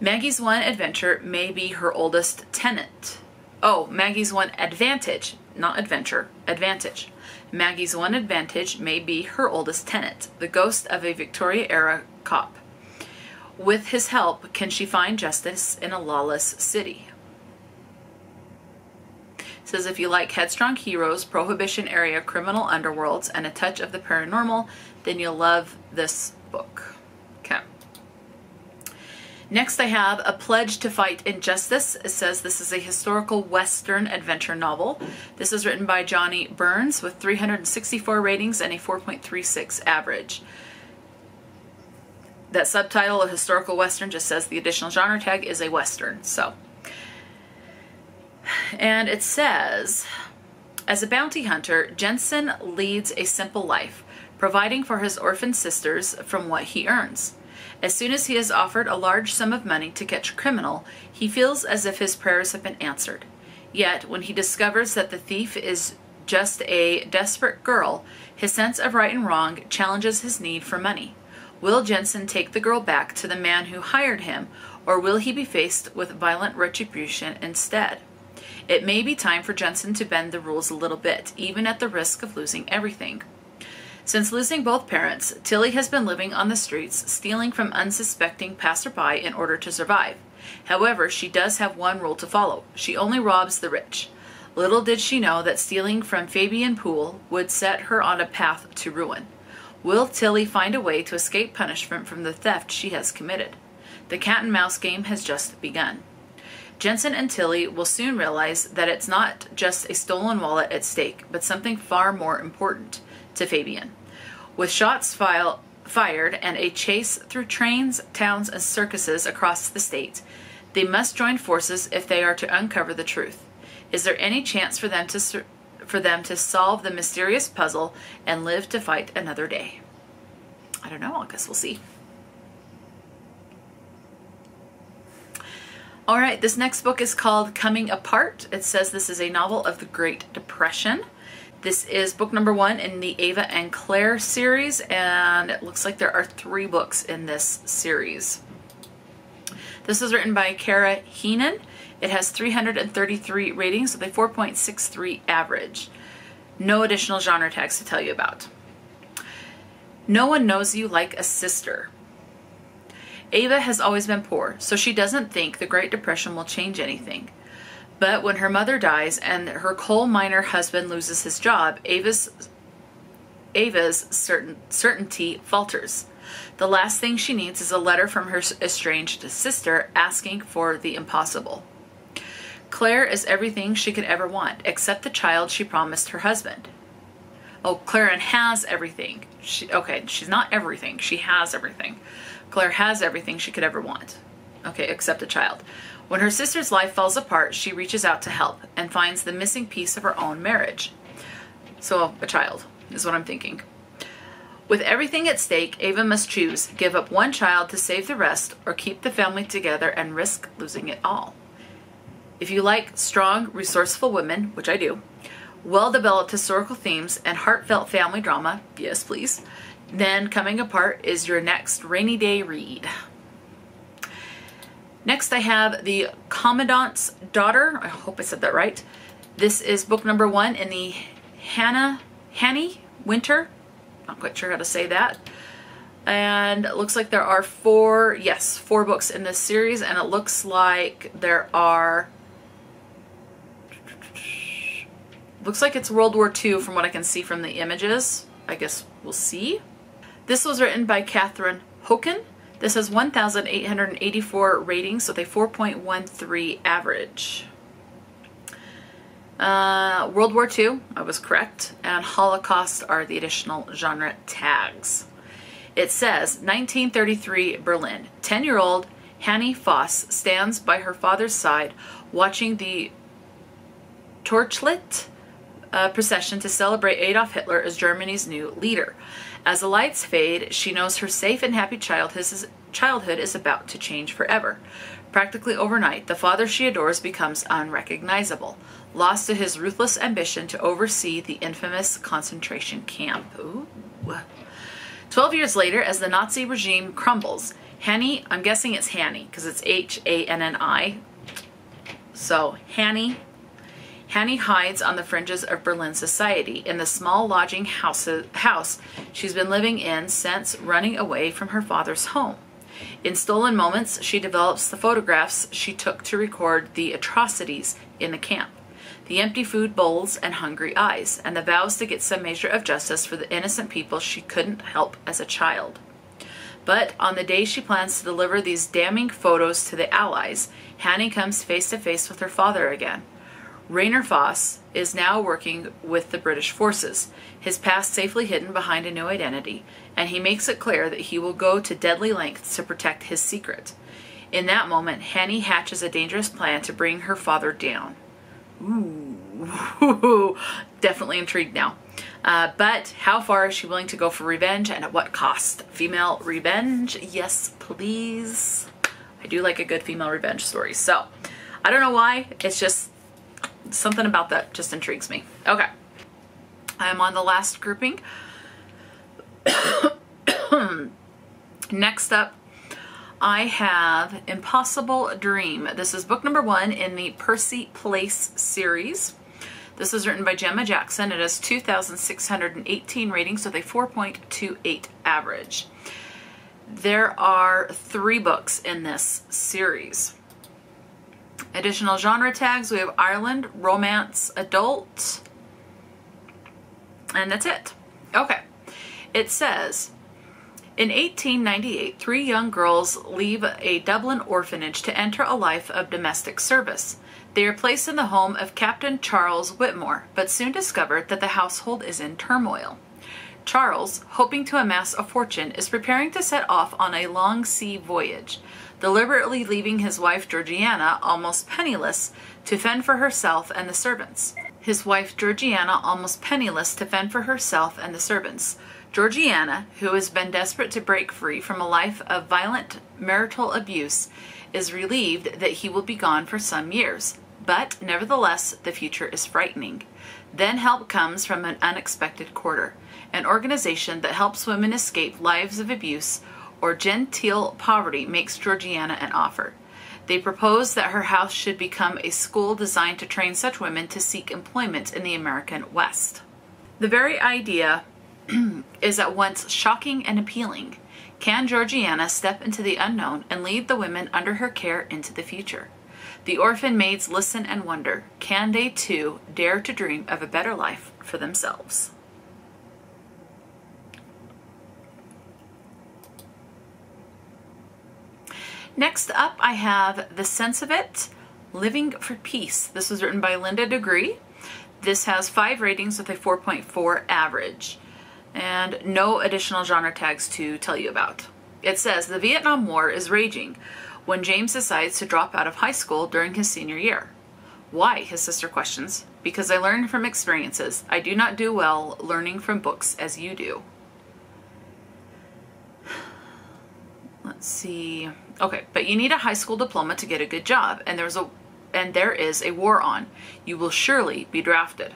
Maggie's one adventure may be her oldest tenant. Oh, Maggie's one advantage, not adventure, advantage. Maggie's one advantage may be her oldest tenant, the ghost of a Victoria-era cop. With his help, can she find justice in a lawless city? It says, if you like headstrong heroes, Prohibition-era criminal underworlds, and a touch of the paranormal, then you'll love this book. Okay. Next I have A Pledge to Fight Injustice. It says this is a historical Western adventure novel. This is written by Johnny Burns with three hundred sixty-four ratings and a four point three six average. That subtitle of historical Western just says the additional genre tag is a Western. So, and it says, as a bounty hunter, Jensen leads a simple life, providing for his orphan sisters from what he earns. As soon as he is offered a large sum of money to catch a criminal, he feels as if his prayers have been answered. Yet, when he discovers that the thief is just a desperate girl, his sense of right and wrong challenges his need for money. Will Jensen take the girl back to the man who hired him, or will he be faced with violent retribution instead? It may be time for Jensen to bend the rules a little bit, even at the risk of losing everything. Since losing both parents, Tilly has been living on the streets, stealing from unsuspecting passerby in order to survive. However, she does have one rule to follow. She only robs the rich. Little did she know that stealing from Fabian Poole would set her on a path to ruin. Will Tilly find a way to escape punishment from the theft she has committed? The cat and mouse game has just begun. Jensen and Tilly will soon realize that it's not just a stolen wallet at stake, but something far more important to Fabian. With shots file, fired and a chase through trains, towns, and circuses across the state, they must join forces if they are to uncover the truth. Is there any chance for them to for them to solve the mysterious puzzle and live to fight another day? I don't know. I guess we'll see. All right, this next book is called Coming Apart. It says this is a novel of the Great Depression. This is book number one in the Ava and Claire series, and it looks like there are three books in this series. This is written by Kara Heenan. It has three hundred thirty-three ratings with a four point six three average. No additional genre tags to tell you about. No one knows you like a sister. Ava has always been poor, so she doesn't think the Great Depression will change anything. But when her mother dies and her coal miner husband loses his job, Ava's, Ava's certain, certainty falters. The last thing she needs is a letter from her estranged sister asking for the impossible. Claire is everything she could ever want, except the child she promised her husband. Oh, Claire has everything. She, okay, she's not everything. She has everything. Claire has everything she could ever want. Okay, except a child. When her sister's life falls apart, she reaches out to help and finds the missing piece of her own marriage. So, a child is what I'm thinking. With everything at stake, Ava must choose, give up one child to save the rest, or keep the family together and risk losing it all. If you like strong, resourceful women, which I do, well-developed historical themes, and heartfelt family drama, yes please, then Coming Apart is your next rainy day read. Next I have The Commandant's Daughter. I hope I said that right. This is book number one in the Hannah, Hanny Winter. Not quite sure how to say that. And it looks like there are four, yes, four books in this series, and it looks like there are, looks like it's World War Two from what I can see from the images. I guess we'll see. This was written by Catherine Hocken. This has one thousand eight hundred eighty-four ratings with a four point one three average. Uh, World War Two, I was correct, and Holocaust are the additional genre tags. It says, nineteen thirty-three Berlin. ten-year-old Hanny Foss stands by her father's side watching the torchlit uh, procession to celebrate Adolf Hitler as Germany's new leader. As the lights fade, she knows her safe and happy childhood is about to change forever. Practically overnight, the father she adores becomes unrecognizable, lost to his ruthless ambition to oversee the infamous concentration camp. Ooh. Twelve years later, as the Nazi regime crumbles, Hanny, I'm guessing it's Hanny, because it's H A N N I. So, Hanny, Hanny hides on the fringes of Berlin society in the small lodging house, house she's been living in since running away from her father's home. In stolen moments, she develops the photographs she took to record the atrocities in the camp, the empty food bowls and hungry eyes, and the vows to get some measure of justice for the innocent people she couldn't help as a child. But on the day she plans to deliver these damning photos to the Allies, Hanny comes face to face with her father again. Rainer Foss is now working with the British forces, his past safely hidden behind a new identity, and he makes it clear that he will go to deadly lengths to protect his secret. In that moment, Hanny hatches a dangerous plan to bring her father down. Ooh, definitely intrigued now. Uh, but how far is she willing to go for revenge, and at what cost? Female revenge, yes please. I do like a good female revenge story, so I don't know why, it's just something about that just intrigues me. Okay, I'm on the last grouping. Next up, I have Impossible Dream. This is book number one in the Percy Place series. This is written by Gemma Jackson. It has two thousand six hundred eighteen ratings with a four point two eight average. There are three books in this series. Additional genre tags, we have Ireland, romance, adult, and that's it. Okay, it says, in eighteen ninety-eight, three young girls leave a Dublin orphanage to enter a life of domestic service. They are placed in the home of Captain Charles Whitmore, but soon discovered that the household is in turmoil. Charles, hoping to amass a fortune, is preparing to set off on a long sea voyage, deliberately leaving his wife Georgiana almost penniless to fend for herself and the servants. His wife Georgiana almost penniless to fend for herself and the servants. Georgiana, who has been desperate to break free from a life of violent marital abuse, is relieved that he will be gone for some years, but nevertheless the future is frightening. Then help comes from an unexpected quarter, an organization that helps women escape lives of abuse or genteel poverty makes Georgiana an offer. They propose that her house should become a school designed to train such women to seek employment in the American West. The very idea is at once shocking and appealing. Can Georgiana step into the unknown and lead the women under her care into the future? The orphan maids listen and wonder, can they too dare to dream of a better life for themselves? Next up, I have The Sense of It, Living for Peace. This was written by Linda Degree. This has five ratings with a four point four average and no additional genre tags to tell you about. It says, the Vietnam War is raging when James decides to drop out of high school during his senior year. Why, his sister questions. Because I learned from experiences. I do not do well learning from books as you do. Let's see. Okay, but you need a high school diploma to get a good job, and there's a and there is a war on. You will surely be drafted.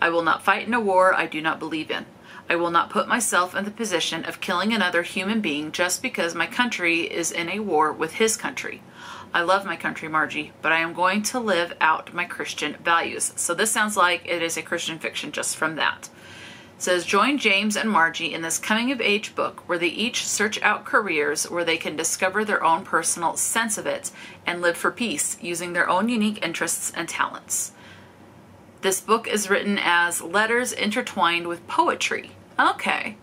I will not fight in a war I do not believe in. I will not put myself in the position of killing another human being just because my country is in a war with his country. I love my country, Margie, but I am going to live out my Christian values. So this sounds like it is a Christian fiction just from that. Says, join James and Margie in this coming-of-age book where they each search out careers where they can discover their own personal sense of it and live for peace using their own unique interests and talents. This book is written as letters intertwined with poetry. Okay.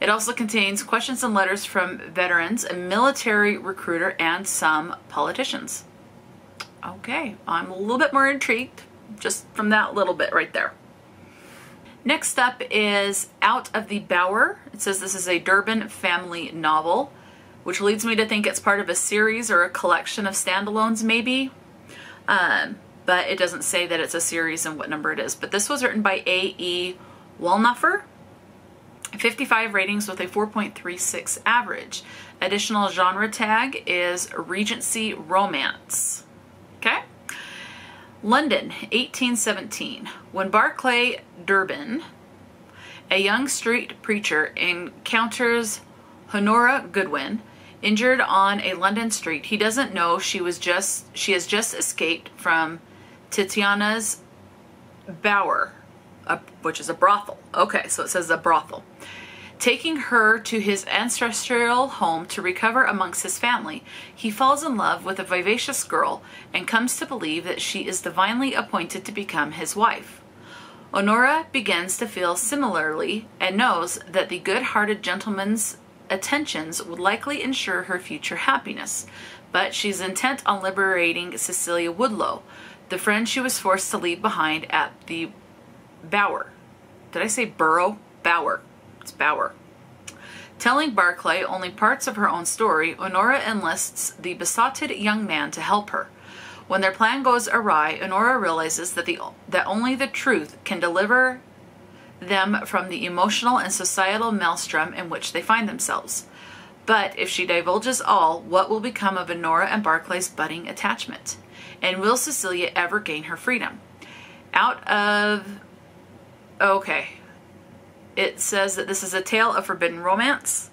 It also contains questions and letters from veterans, a military recruiter, and some politicians. Okay, I'm a little bit more intrigued just from that little bit right there. Next up is Out of the Bower. It says this is a Durban family novel, which leads me to think it's part of a series or a collection of standalones maybe. Um, but it doesn't say that it's a series and what number it is. But this was written by A E Wolnoffer. fifty-five ratings with a four point three six average. Additional genre tag is Regency Romance. Okay. London, eighteen seventeen. When Barclay Durbin, a young street preacher, encounters Honora Goodwin, injured on a London street, he doesn't know she was just she has just escaped from Titiana's Bower, a, which is a brothel. Okay, so it says a brothel. Taking her to his ancestral home to recover amongst his family, he falls in love with a vivacious girl and comes to believe that she is divinely appointed to become his wife. Honora begins to feel similarly and knows that the good-hearted gentleman's attentions would likely ensure her future happiness, but she's intent on liberating Cecilia Woodlow, the friend she was forced to leave behind at the Bower. Did I say Burrow? Bower. It's Bower. Telling Barclay only parts of her own story, Honora enlists the besotted young man to help her. When their plan goes awry, Honora realizes that the that only the truth can deliver them from the emotional and societal maelstrom in which they find themselves. But if she divulges all, what will become of Honora and Barclay's budding attachment? And will Cecilia ever gain her freedom? Out of... Okay. It says that this is a tale of forbidden romance,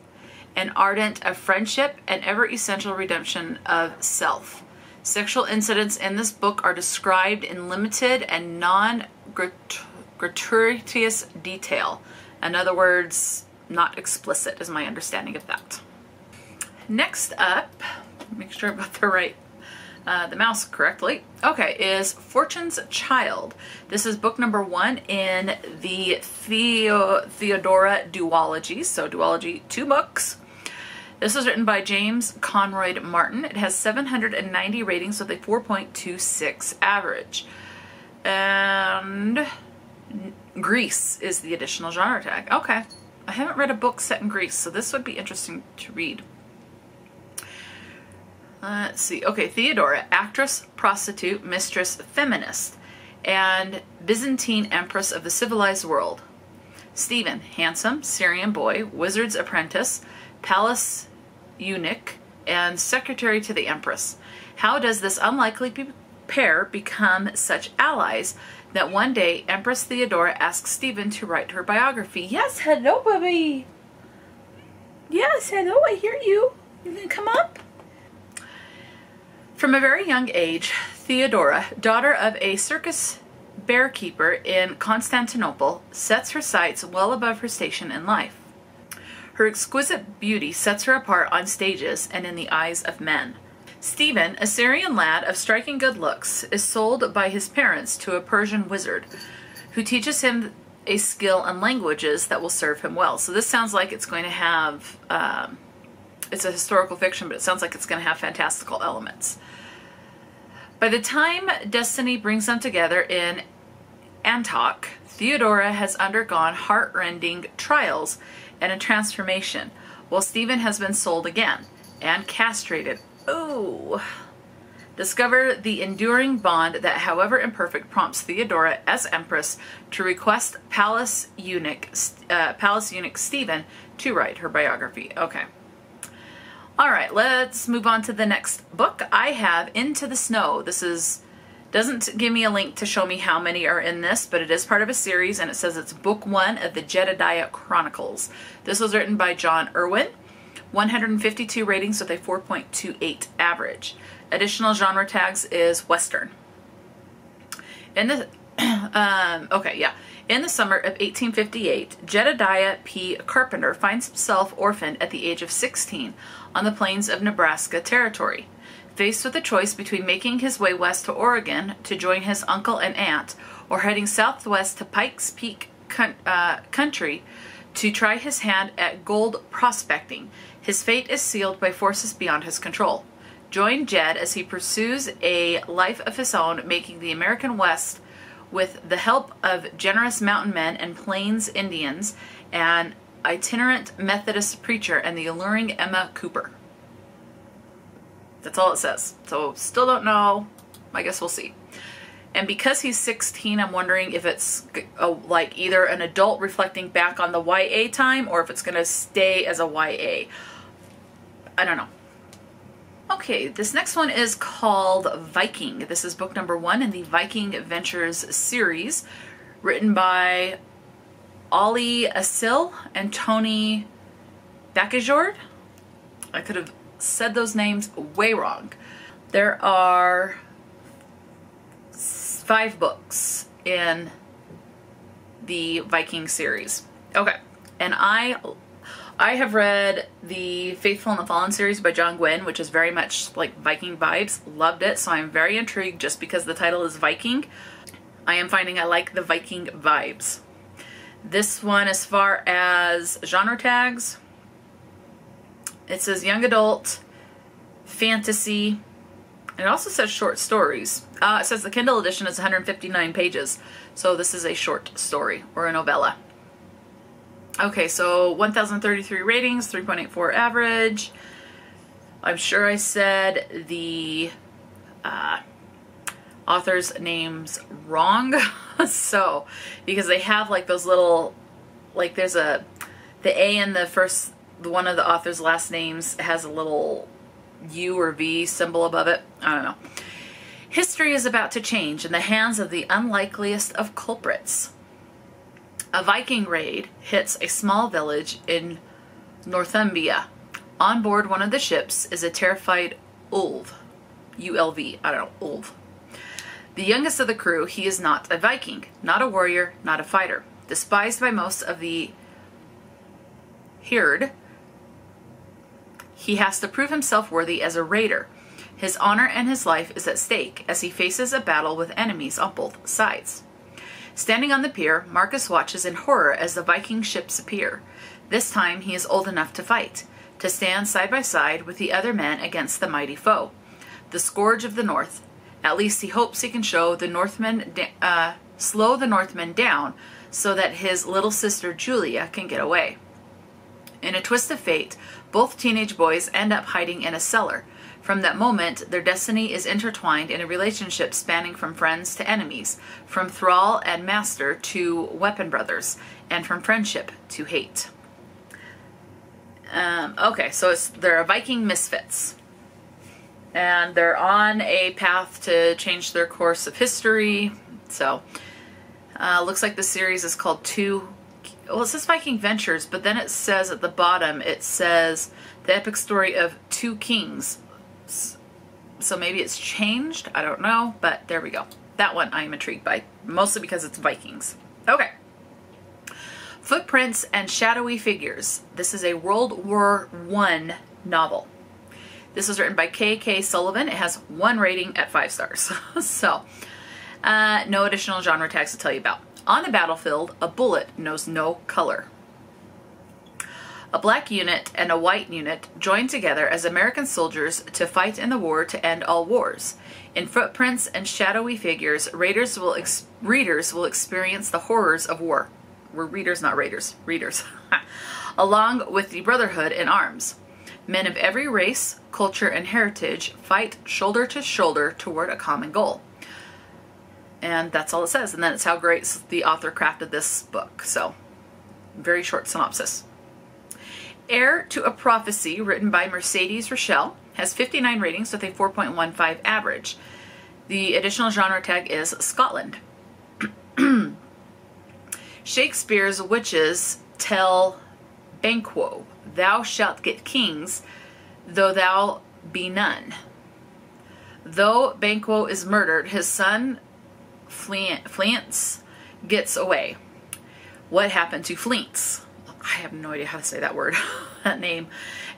an ardent of friendship, and ever-essential redemption of self. Sexual incidents in this book are described in limited and non-gratuitous detail. In other words, not explicit is my understanding of that. Next up, make sure I got the right Uh, the mouse correctly. Okay, is Fortune's Child. This is book number one in the Theo Theodora duology. So duology, two books. This was written by James Conroyd Martin. It has seven hundred ninety ratings with a four point two six average. And Greece is the additional genre tag. Okay, I haven't read a book set in Greece, so this would be interesting to read. Let's see. Okay, Theodora, actress, prostitute, mistress, feminist, and Byzantine empress of the civilized world. Stephen, handsome Syrian boy, wizard's apprentice, palace eunuch, and secretary to the Empress. How does this unlikely pair become such allies that one day Empress Theodora asks Stephen to write her biography? Yes, hello, baby. Yes, hello, I hear you. You gonna come up? From a very young age, Theodora, daughter of a circus bearkeeper in Constantinople, sets her sights well above her station in life. Her exquisite beauty sets her apart on stages and in the eyes of men. Stephen, a Syrian lad of striking good looks, is sold by his parents to a Persian wizard who teaches him a skill and languages that will serve him well. So this sounds like it's going to have, um, it's a historical fiction, but it sounds like it's going to have fantastical elements. By the time destiny brings them together in Antioch, Theodora has undergone heart-rending trials and a transformation, while Stephen has been sold again and castrated. Oh! Discover the enduring bond that, however imperfect, prompts Theodora as Empress to request palace eunuch, uh, palace eunuch Stephen to write her biography. Okay. All right, let's move on to the next book. I have Into the Snow. This is doesn't give me a link to show me how many are in this, but it is part of a series, and it says it's book one of the Jedediah Chronicles. This was written by John Irwin, one hundred fifty-two ratings with a four point two eight average. Additional genre tags is Western. In the, um, okay, yeah. In the summer of eighteen fifty-eight, Jedediah P. Carpenter finds himself orphaned at the age of sixteen on the plains of Nebraska Territory. Faced with a choice between making his way west to Oregon to join his uncle and aunt, or heading southwest to Pikes Peak uh, Country to try his hand at gold prospecting, his fate is sealed by forces beyond his control. Join Jed as he pursues a life of his own, making the American West with the help of generous mountain men and plains Indians, an itinerant Methodist preacher, and the alluring Emma Cooper. That's all it says. So still don't know. I guess we'll see. And because he's sixteen, I'm wondering if it's a, like either an adult reflecting back on the Y A time or if it's going to stay as a Y A. I don't know. Okay, this next one is called Viking. This is book number one in the Viking Adventures series, written by Ollie Asil and Tony Bakajord. I could have said those names way wrong. There are five books in the Viking series. Okay, and I... I have read the Faithful and the Fallen series by John Gwynn, which is very much like Viking vibes. Loved it, so I'm very intrigued just because the title is Viking. I am finding I like the Viking vibes. This one, as far as genre tags, it says young adult, fantasy, and it also says short stories. Uh, it says the Kindle edition is one hundred fifty-nine pages, so this is a short story or a novella. Okay, so one thousand thirty-three ratings, three point eight four average. I'm sure I said the uh, author's names wrong. So, because they have like those little, like there's a, the A in the first, one of the author's last names has a little U or V symbol above it. I don't know. History is about to change in the hands of the unlikeliest of culprits. A Viking raid hits a small village in Northumbria. On board one of the ships is a terrified Ulv. U L V. I don't know. Ulv. The youngest of the crew, he is not a Viking, not a warrior, not a fighter. Despised by most of the herd, he has to prove himself worthy as a raider. His honor and his life is at stake as he faces a battle with enemies on both sides. Standing on the pier, Marcus watches in horror as the Viking ships appear. This time he is old enough to fight, to stand side by side with the other men against the mighty foe, the scourge of the North. At least he hopes he can show the Northmen, uh, slow the Northmen down so that his little sister Julia can get away. In a twist of fate, both teenage boys end up hiding in a cellar. From that moment, their destiny is intertwined in a relationship spanning from friends to enemies, from thrall and master to weapon brothers, and from friendship to hate. Um, okay, so it's, they're Viking misfits. And they're on a path to change their course of history. So, uh, looks like the series is called Two... Well, it says Viking Ventures, but then it says at the bottom, it says the epic story of Two Kings. So maybe it's changed? I don't know, but there we go. That one I'm intrigued by, mostly because it's Vikings. Okay. Footprints and Shadowy Figures. This is a World War One novel. This was written by K K Sullivan. It has one rating at five stars. So, uh, no additional genre tags to tell you about. On the battlefield, a bullet knows no color. A black unit and a white unit join together as American soldiers to fight in the war to end all wars. In Footprints and Shadowy Figures, readers will, ex readers will experience the horrors of war. We're readers, not raiders. Readers. Along with the brotherhood in arms. Men of every race, culture, and heritage fight shoulder to shoulder toward a common goal. And that's all it says. And then it's how great the author crafted this book. So, very short synopsis. Heir to a Prophecy, written by Mercedes Rochelle, has fifty-nine ratings with a four point one five average. The additional genre tag is Scotland. Shakespeare's witches tell Banquo, thou shalt get kings, though thou be none. Though Banquo is murdered, his son Fleance gets away. What happened to Fleance? I have no idea how to say that word, that name.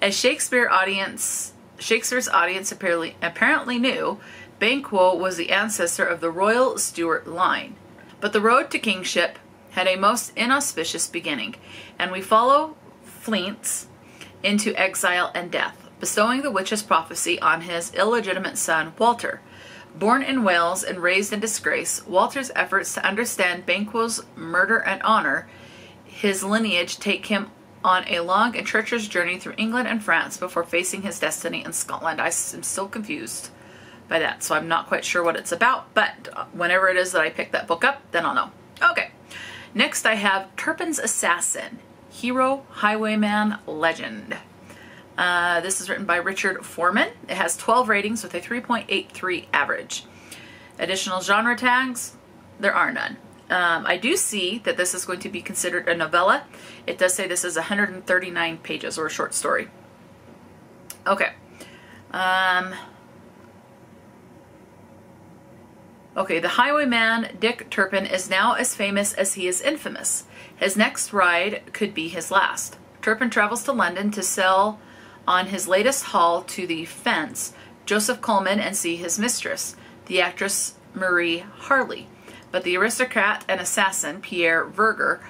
As Shakespeare audience, Shakespeare's audience apparently, apparently knew, Banquo was the ancestor of the royal Stuart line. But the road to kingship had a most inauspicious beginning, and we follow Fleance into exile and death, bestowing the witch's prophecy on his illegitimate son, Walter. Born in Wales and raised in disgrace, Walter's efforts to understand Banquo's murder and honor his lineage take him on a long and treacherous journey through England and France before facing his destiny in Scotland. I am still confused by that, so I'm not quite sure what it's about, but whenever it is that I pick that book up, then I'll know. Okay, next I have Turpin's Assassin. Hero, Highwayman, Legend. Uh, this is written by Richard Foreman. It has twelve ratings with a three point eight three average. Additional genre tags? There are none. Um, I do see that this is going to be considered a novella. It does say this is one hundred thirty-nine pages, or a short story. Okay. Um, okay, the highwayman Dick Turpin is now as famous as he is infamous. His next ride could be his last. Turpin travels to London to sell on his latest haul to the fence, Joseph Coleman, and see his mistress, the actress Marie Harley. But the aristocrat and assassin, Pierre Verger,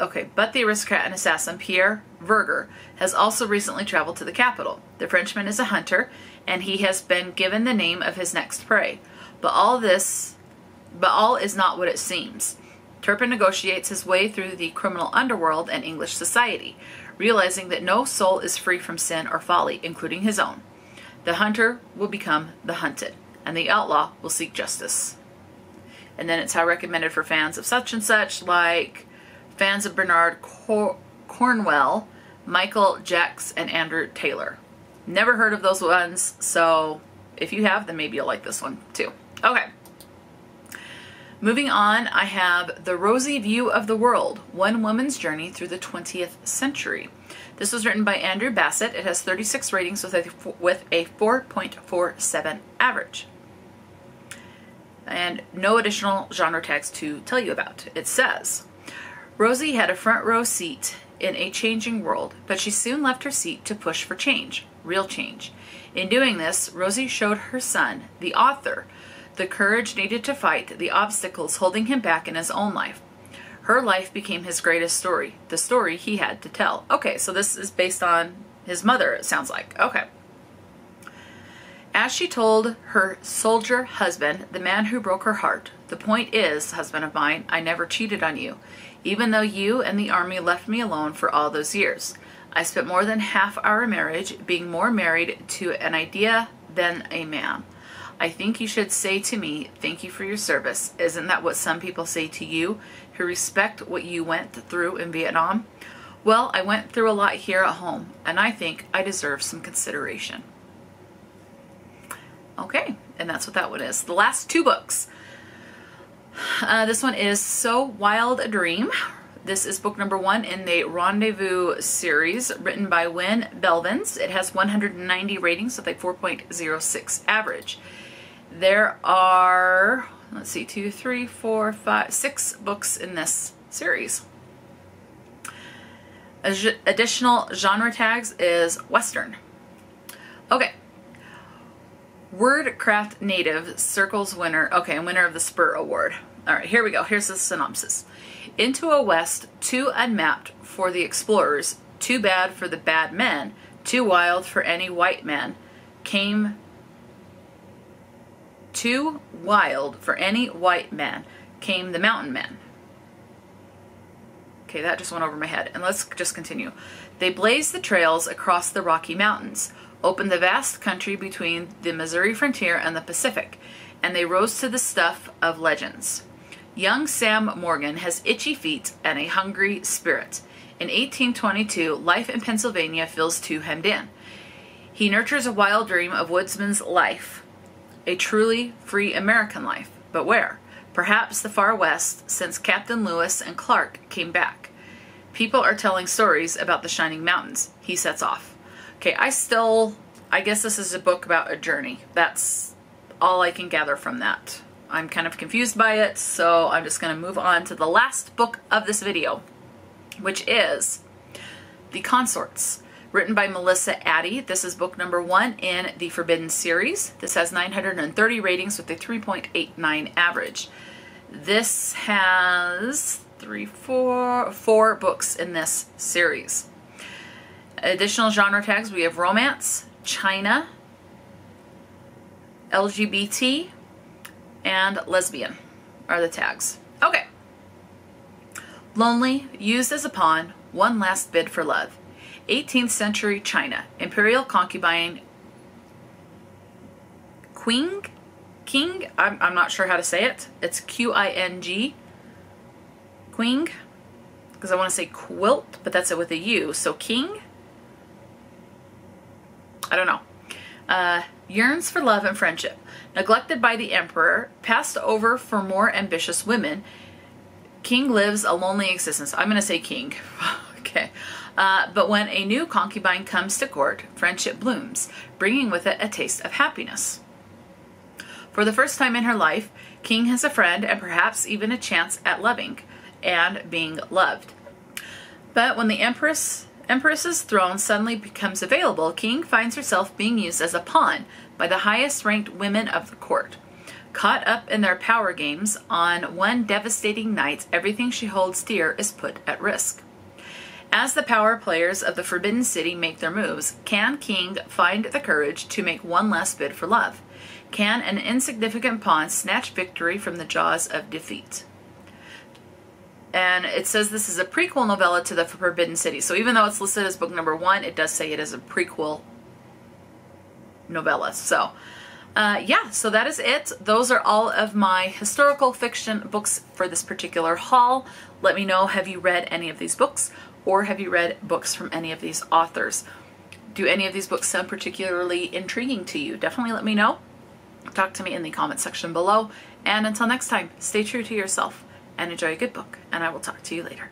okay, but the aristocrat and assassin, Pierre Verger, has also recently traveled to the capital. The Frenchman is a hunter, and he has been given the name of his next prey. But all this, but all is not what it seems. Turpin negotiates his way through the criminal underworld and English society, realizing that no soul is free from sin or folly, including his own. The hunter will become the hunted, and the outlaw will seek justice. And then it's how recommended for fans of such and such, like fans of Bernard Cor Cornwell, Michael Jacks, and Andrew Taylor. Never heard of those ones, so if you have, then maybe you'll like this one too. Okay. Moving on, I have The Rosy View of the World, One Woman's Journey Through the twentieth Century. This was written by Andrew Bassett. It has thirty-six ratings with a, with a four point four seven average. And no additional genre tags to tell you about. It says, Rosie had a front row seat in a changing world, but she soon left her seat to push for change, real change. In doing this, Rosie showed her son, the author, the courage needed to fight the obstacles holding him back in his own life. Her life became his greatest story, the story he had to tell. Okay, so this is based on his mother, it sounds like. Okay. As she told her soldier husband, the man who broke her heart, the point is, husband of mine, I never cheated on you, even though you and the army left me alone for all those years. I spent more than half our marriage being more married to an idea than a man. I think you should say to me, thank you for your service. Isn't that what some people say to you who respect what you went through in Vietnam? Well, I went through a lot here at home, and I think I deserve some consideration. Okay, and that's what that one is. The last two books. Uh, this one is So Wild a Dream. This is book number one in the Rendezvous series, written by Wynne Belvins. It has one hundred ninety ratings with a four point oh six average. There are, let's see, two, three, four, five, six books in this series. Additional genre tags is Western. Okay. Wordcraft Native Circles winner, okay, winner of the Spur Award. All right, here we go. Here's the synopsis. Into a West too unmapped for the explorers, too bad for the bad men, too wild for any white man, came too wild for any white man, came the mountain men. Okay, that just went over my head. And let's just continue. They blazed the trails across the Rocky Mountains, opened the vast country between the Missouri frontier and the Pacific, and they rose to the stuff of legends. Young Sam Morgan has itchy feet and a hungry spirit. In eighteen twenty-two, life in Pennsylvania feels too hemmed in. He nurtures a wild dream of woodsman's life, a truly free American life. But where? Perhaps the far west, since Captain Lewis and Clark came back. People are telling stories about the shining mountains. He sets off. Okay, I still, I guess this is a book about a journey. That's all I can gather from that. I'm kind of confused by it, so I'm just going to move on to the last book of this video, which is The Consorts, written by Melissa Addy. This is book number one in the Forbidden series. This has nine hundred thirty ratings with a three point eight nine average. This has three, four, four books in this series. Additional genre tags, we have romance, China, L G B T, and lesbian are the tags. Okay. Lonely, used as a pawn, one last bid for love. eighteenth century China, imperial concubine Qing, King, I'm, I'm not sure how to say it. It's Q I N G, Qing, because I want to say quilt, but that's it with a U. So King, I don't know. Uh, yearns for love and friendship. Neglected by the emperor, passed over for more ambitious women, King lives a lonely existence. I'm going to say King. Okay. Uh, but when a new concubine comes to court, friendship blooms, bringing with it a taste of happiness. For the first time in her life, King has a friend and perhaps even a chance at loving and being loved. But when the empress... Empress's throne suddenly becomes available, King finds herself being used as a pawn by the highest-ranked women of the court. Caught up in their power games, on one devastating night, everything she holds dear is put at risk. As the power players of the Forbidden City make their moves, can King find the courage to make one last bid for love? Can an insignificant pawn snatch victory from the jaws of defeat? And it says this is a prequel novella to The Forbidden City. So even though it's listed as book number one, it does say it is a prequel novella. So, uh, yeah, so that is it. Those are all of my historical fiction books for this particular haul. Let me know, have you read any of these books? Or have you read books from any of these authors? Do any of these books sound particularly intriguing to you? Definitely let me know. Talk to me in the comment section below. And until next time, stay true to yourself and enjoy a good book, and I will talk to you later.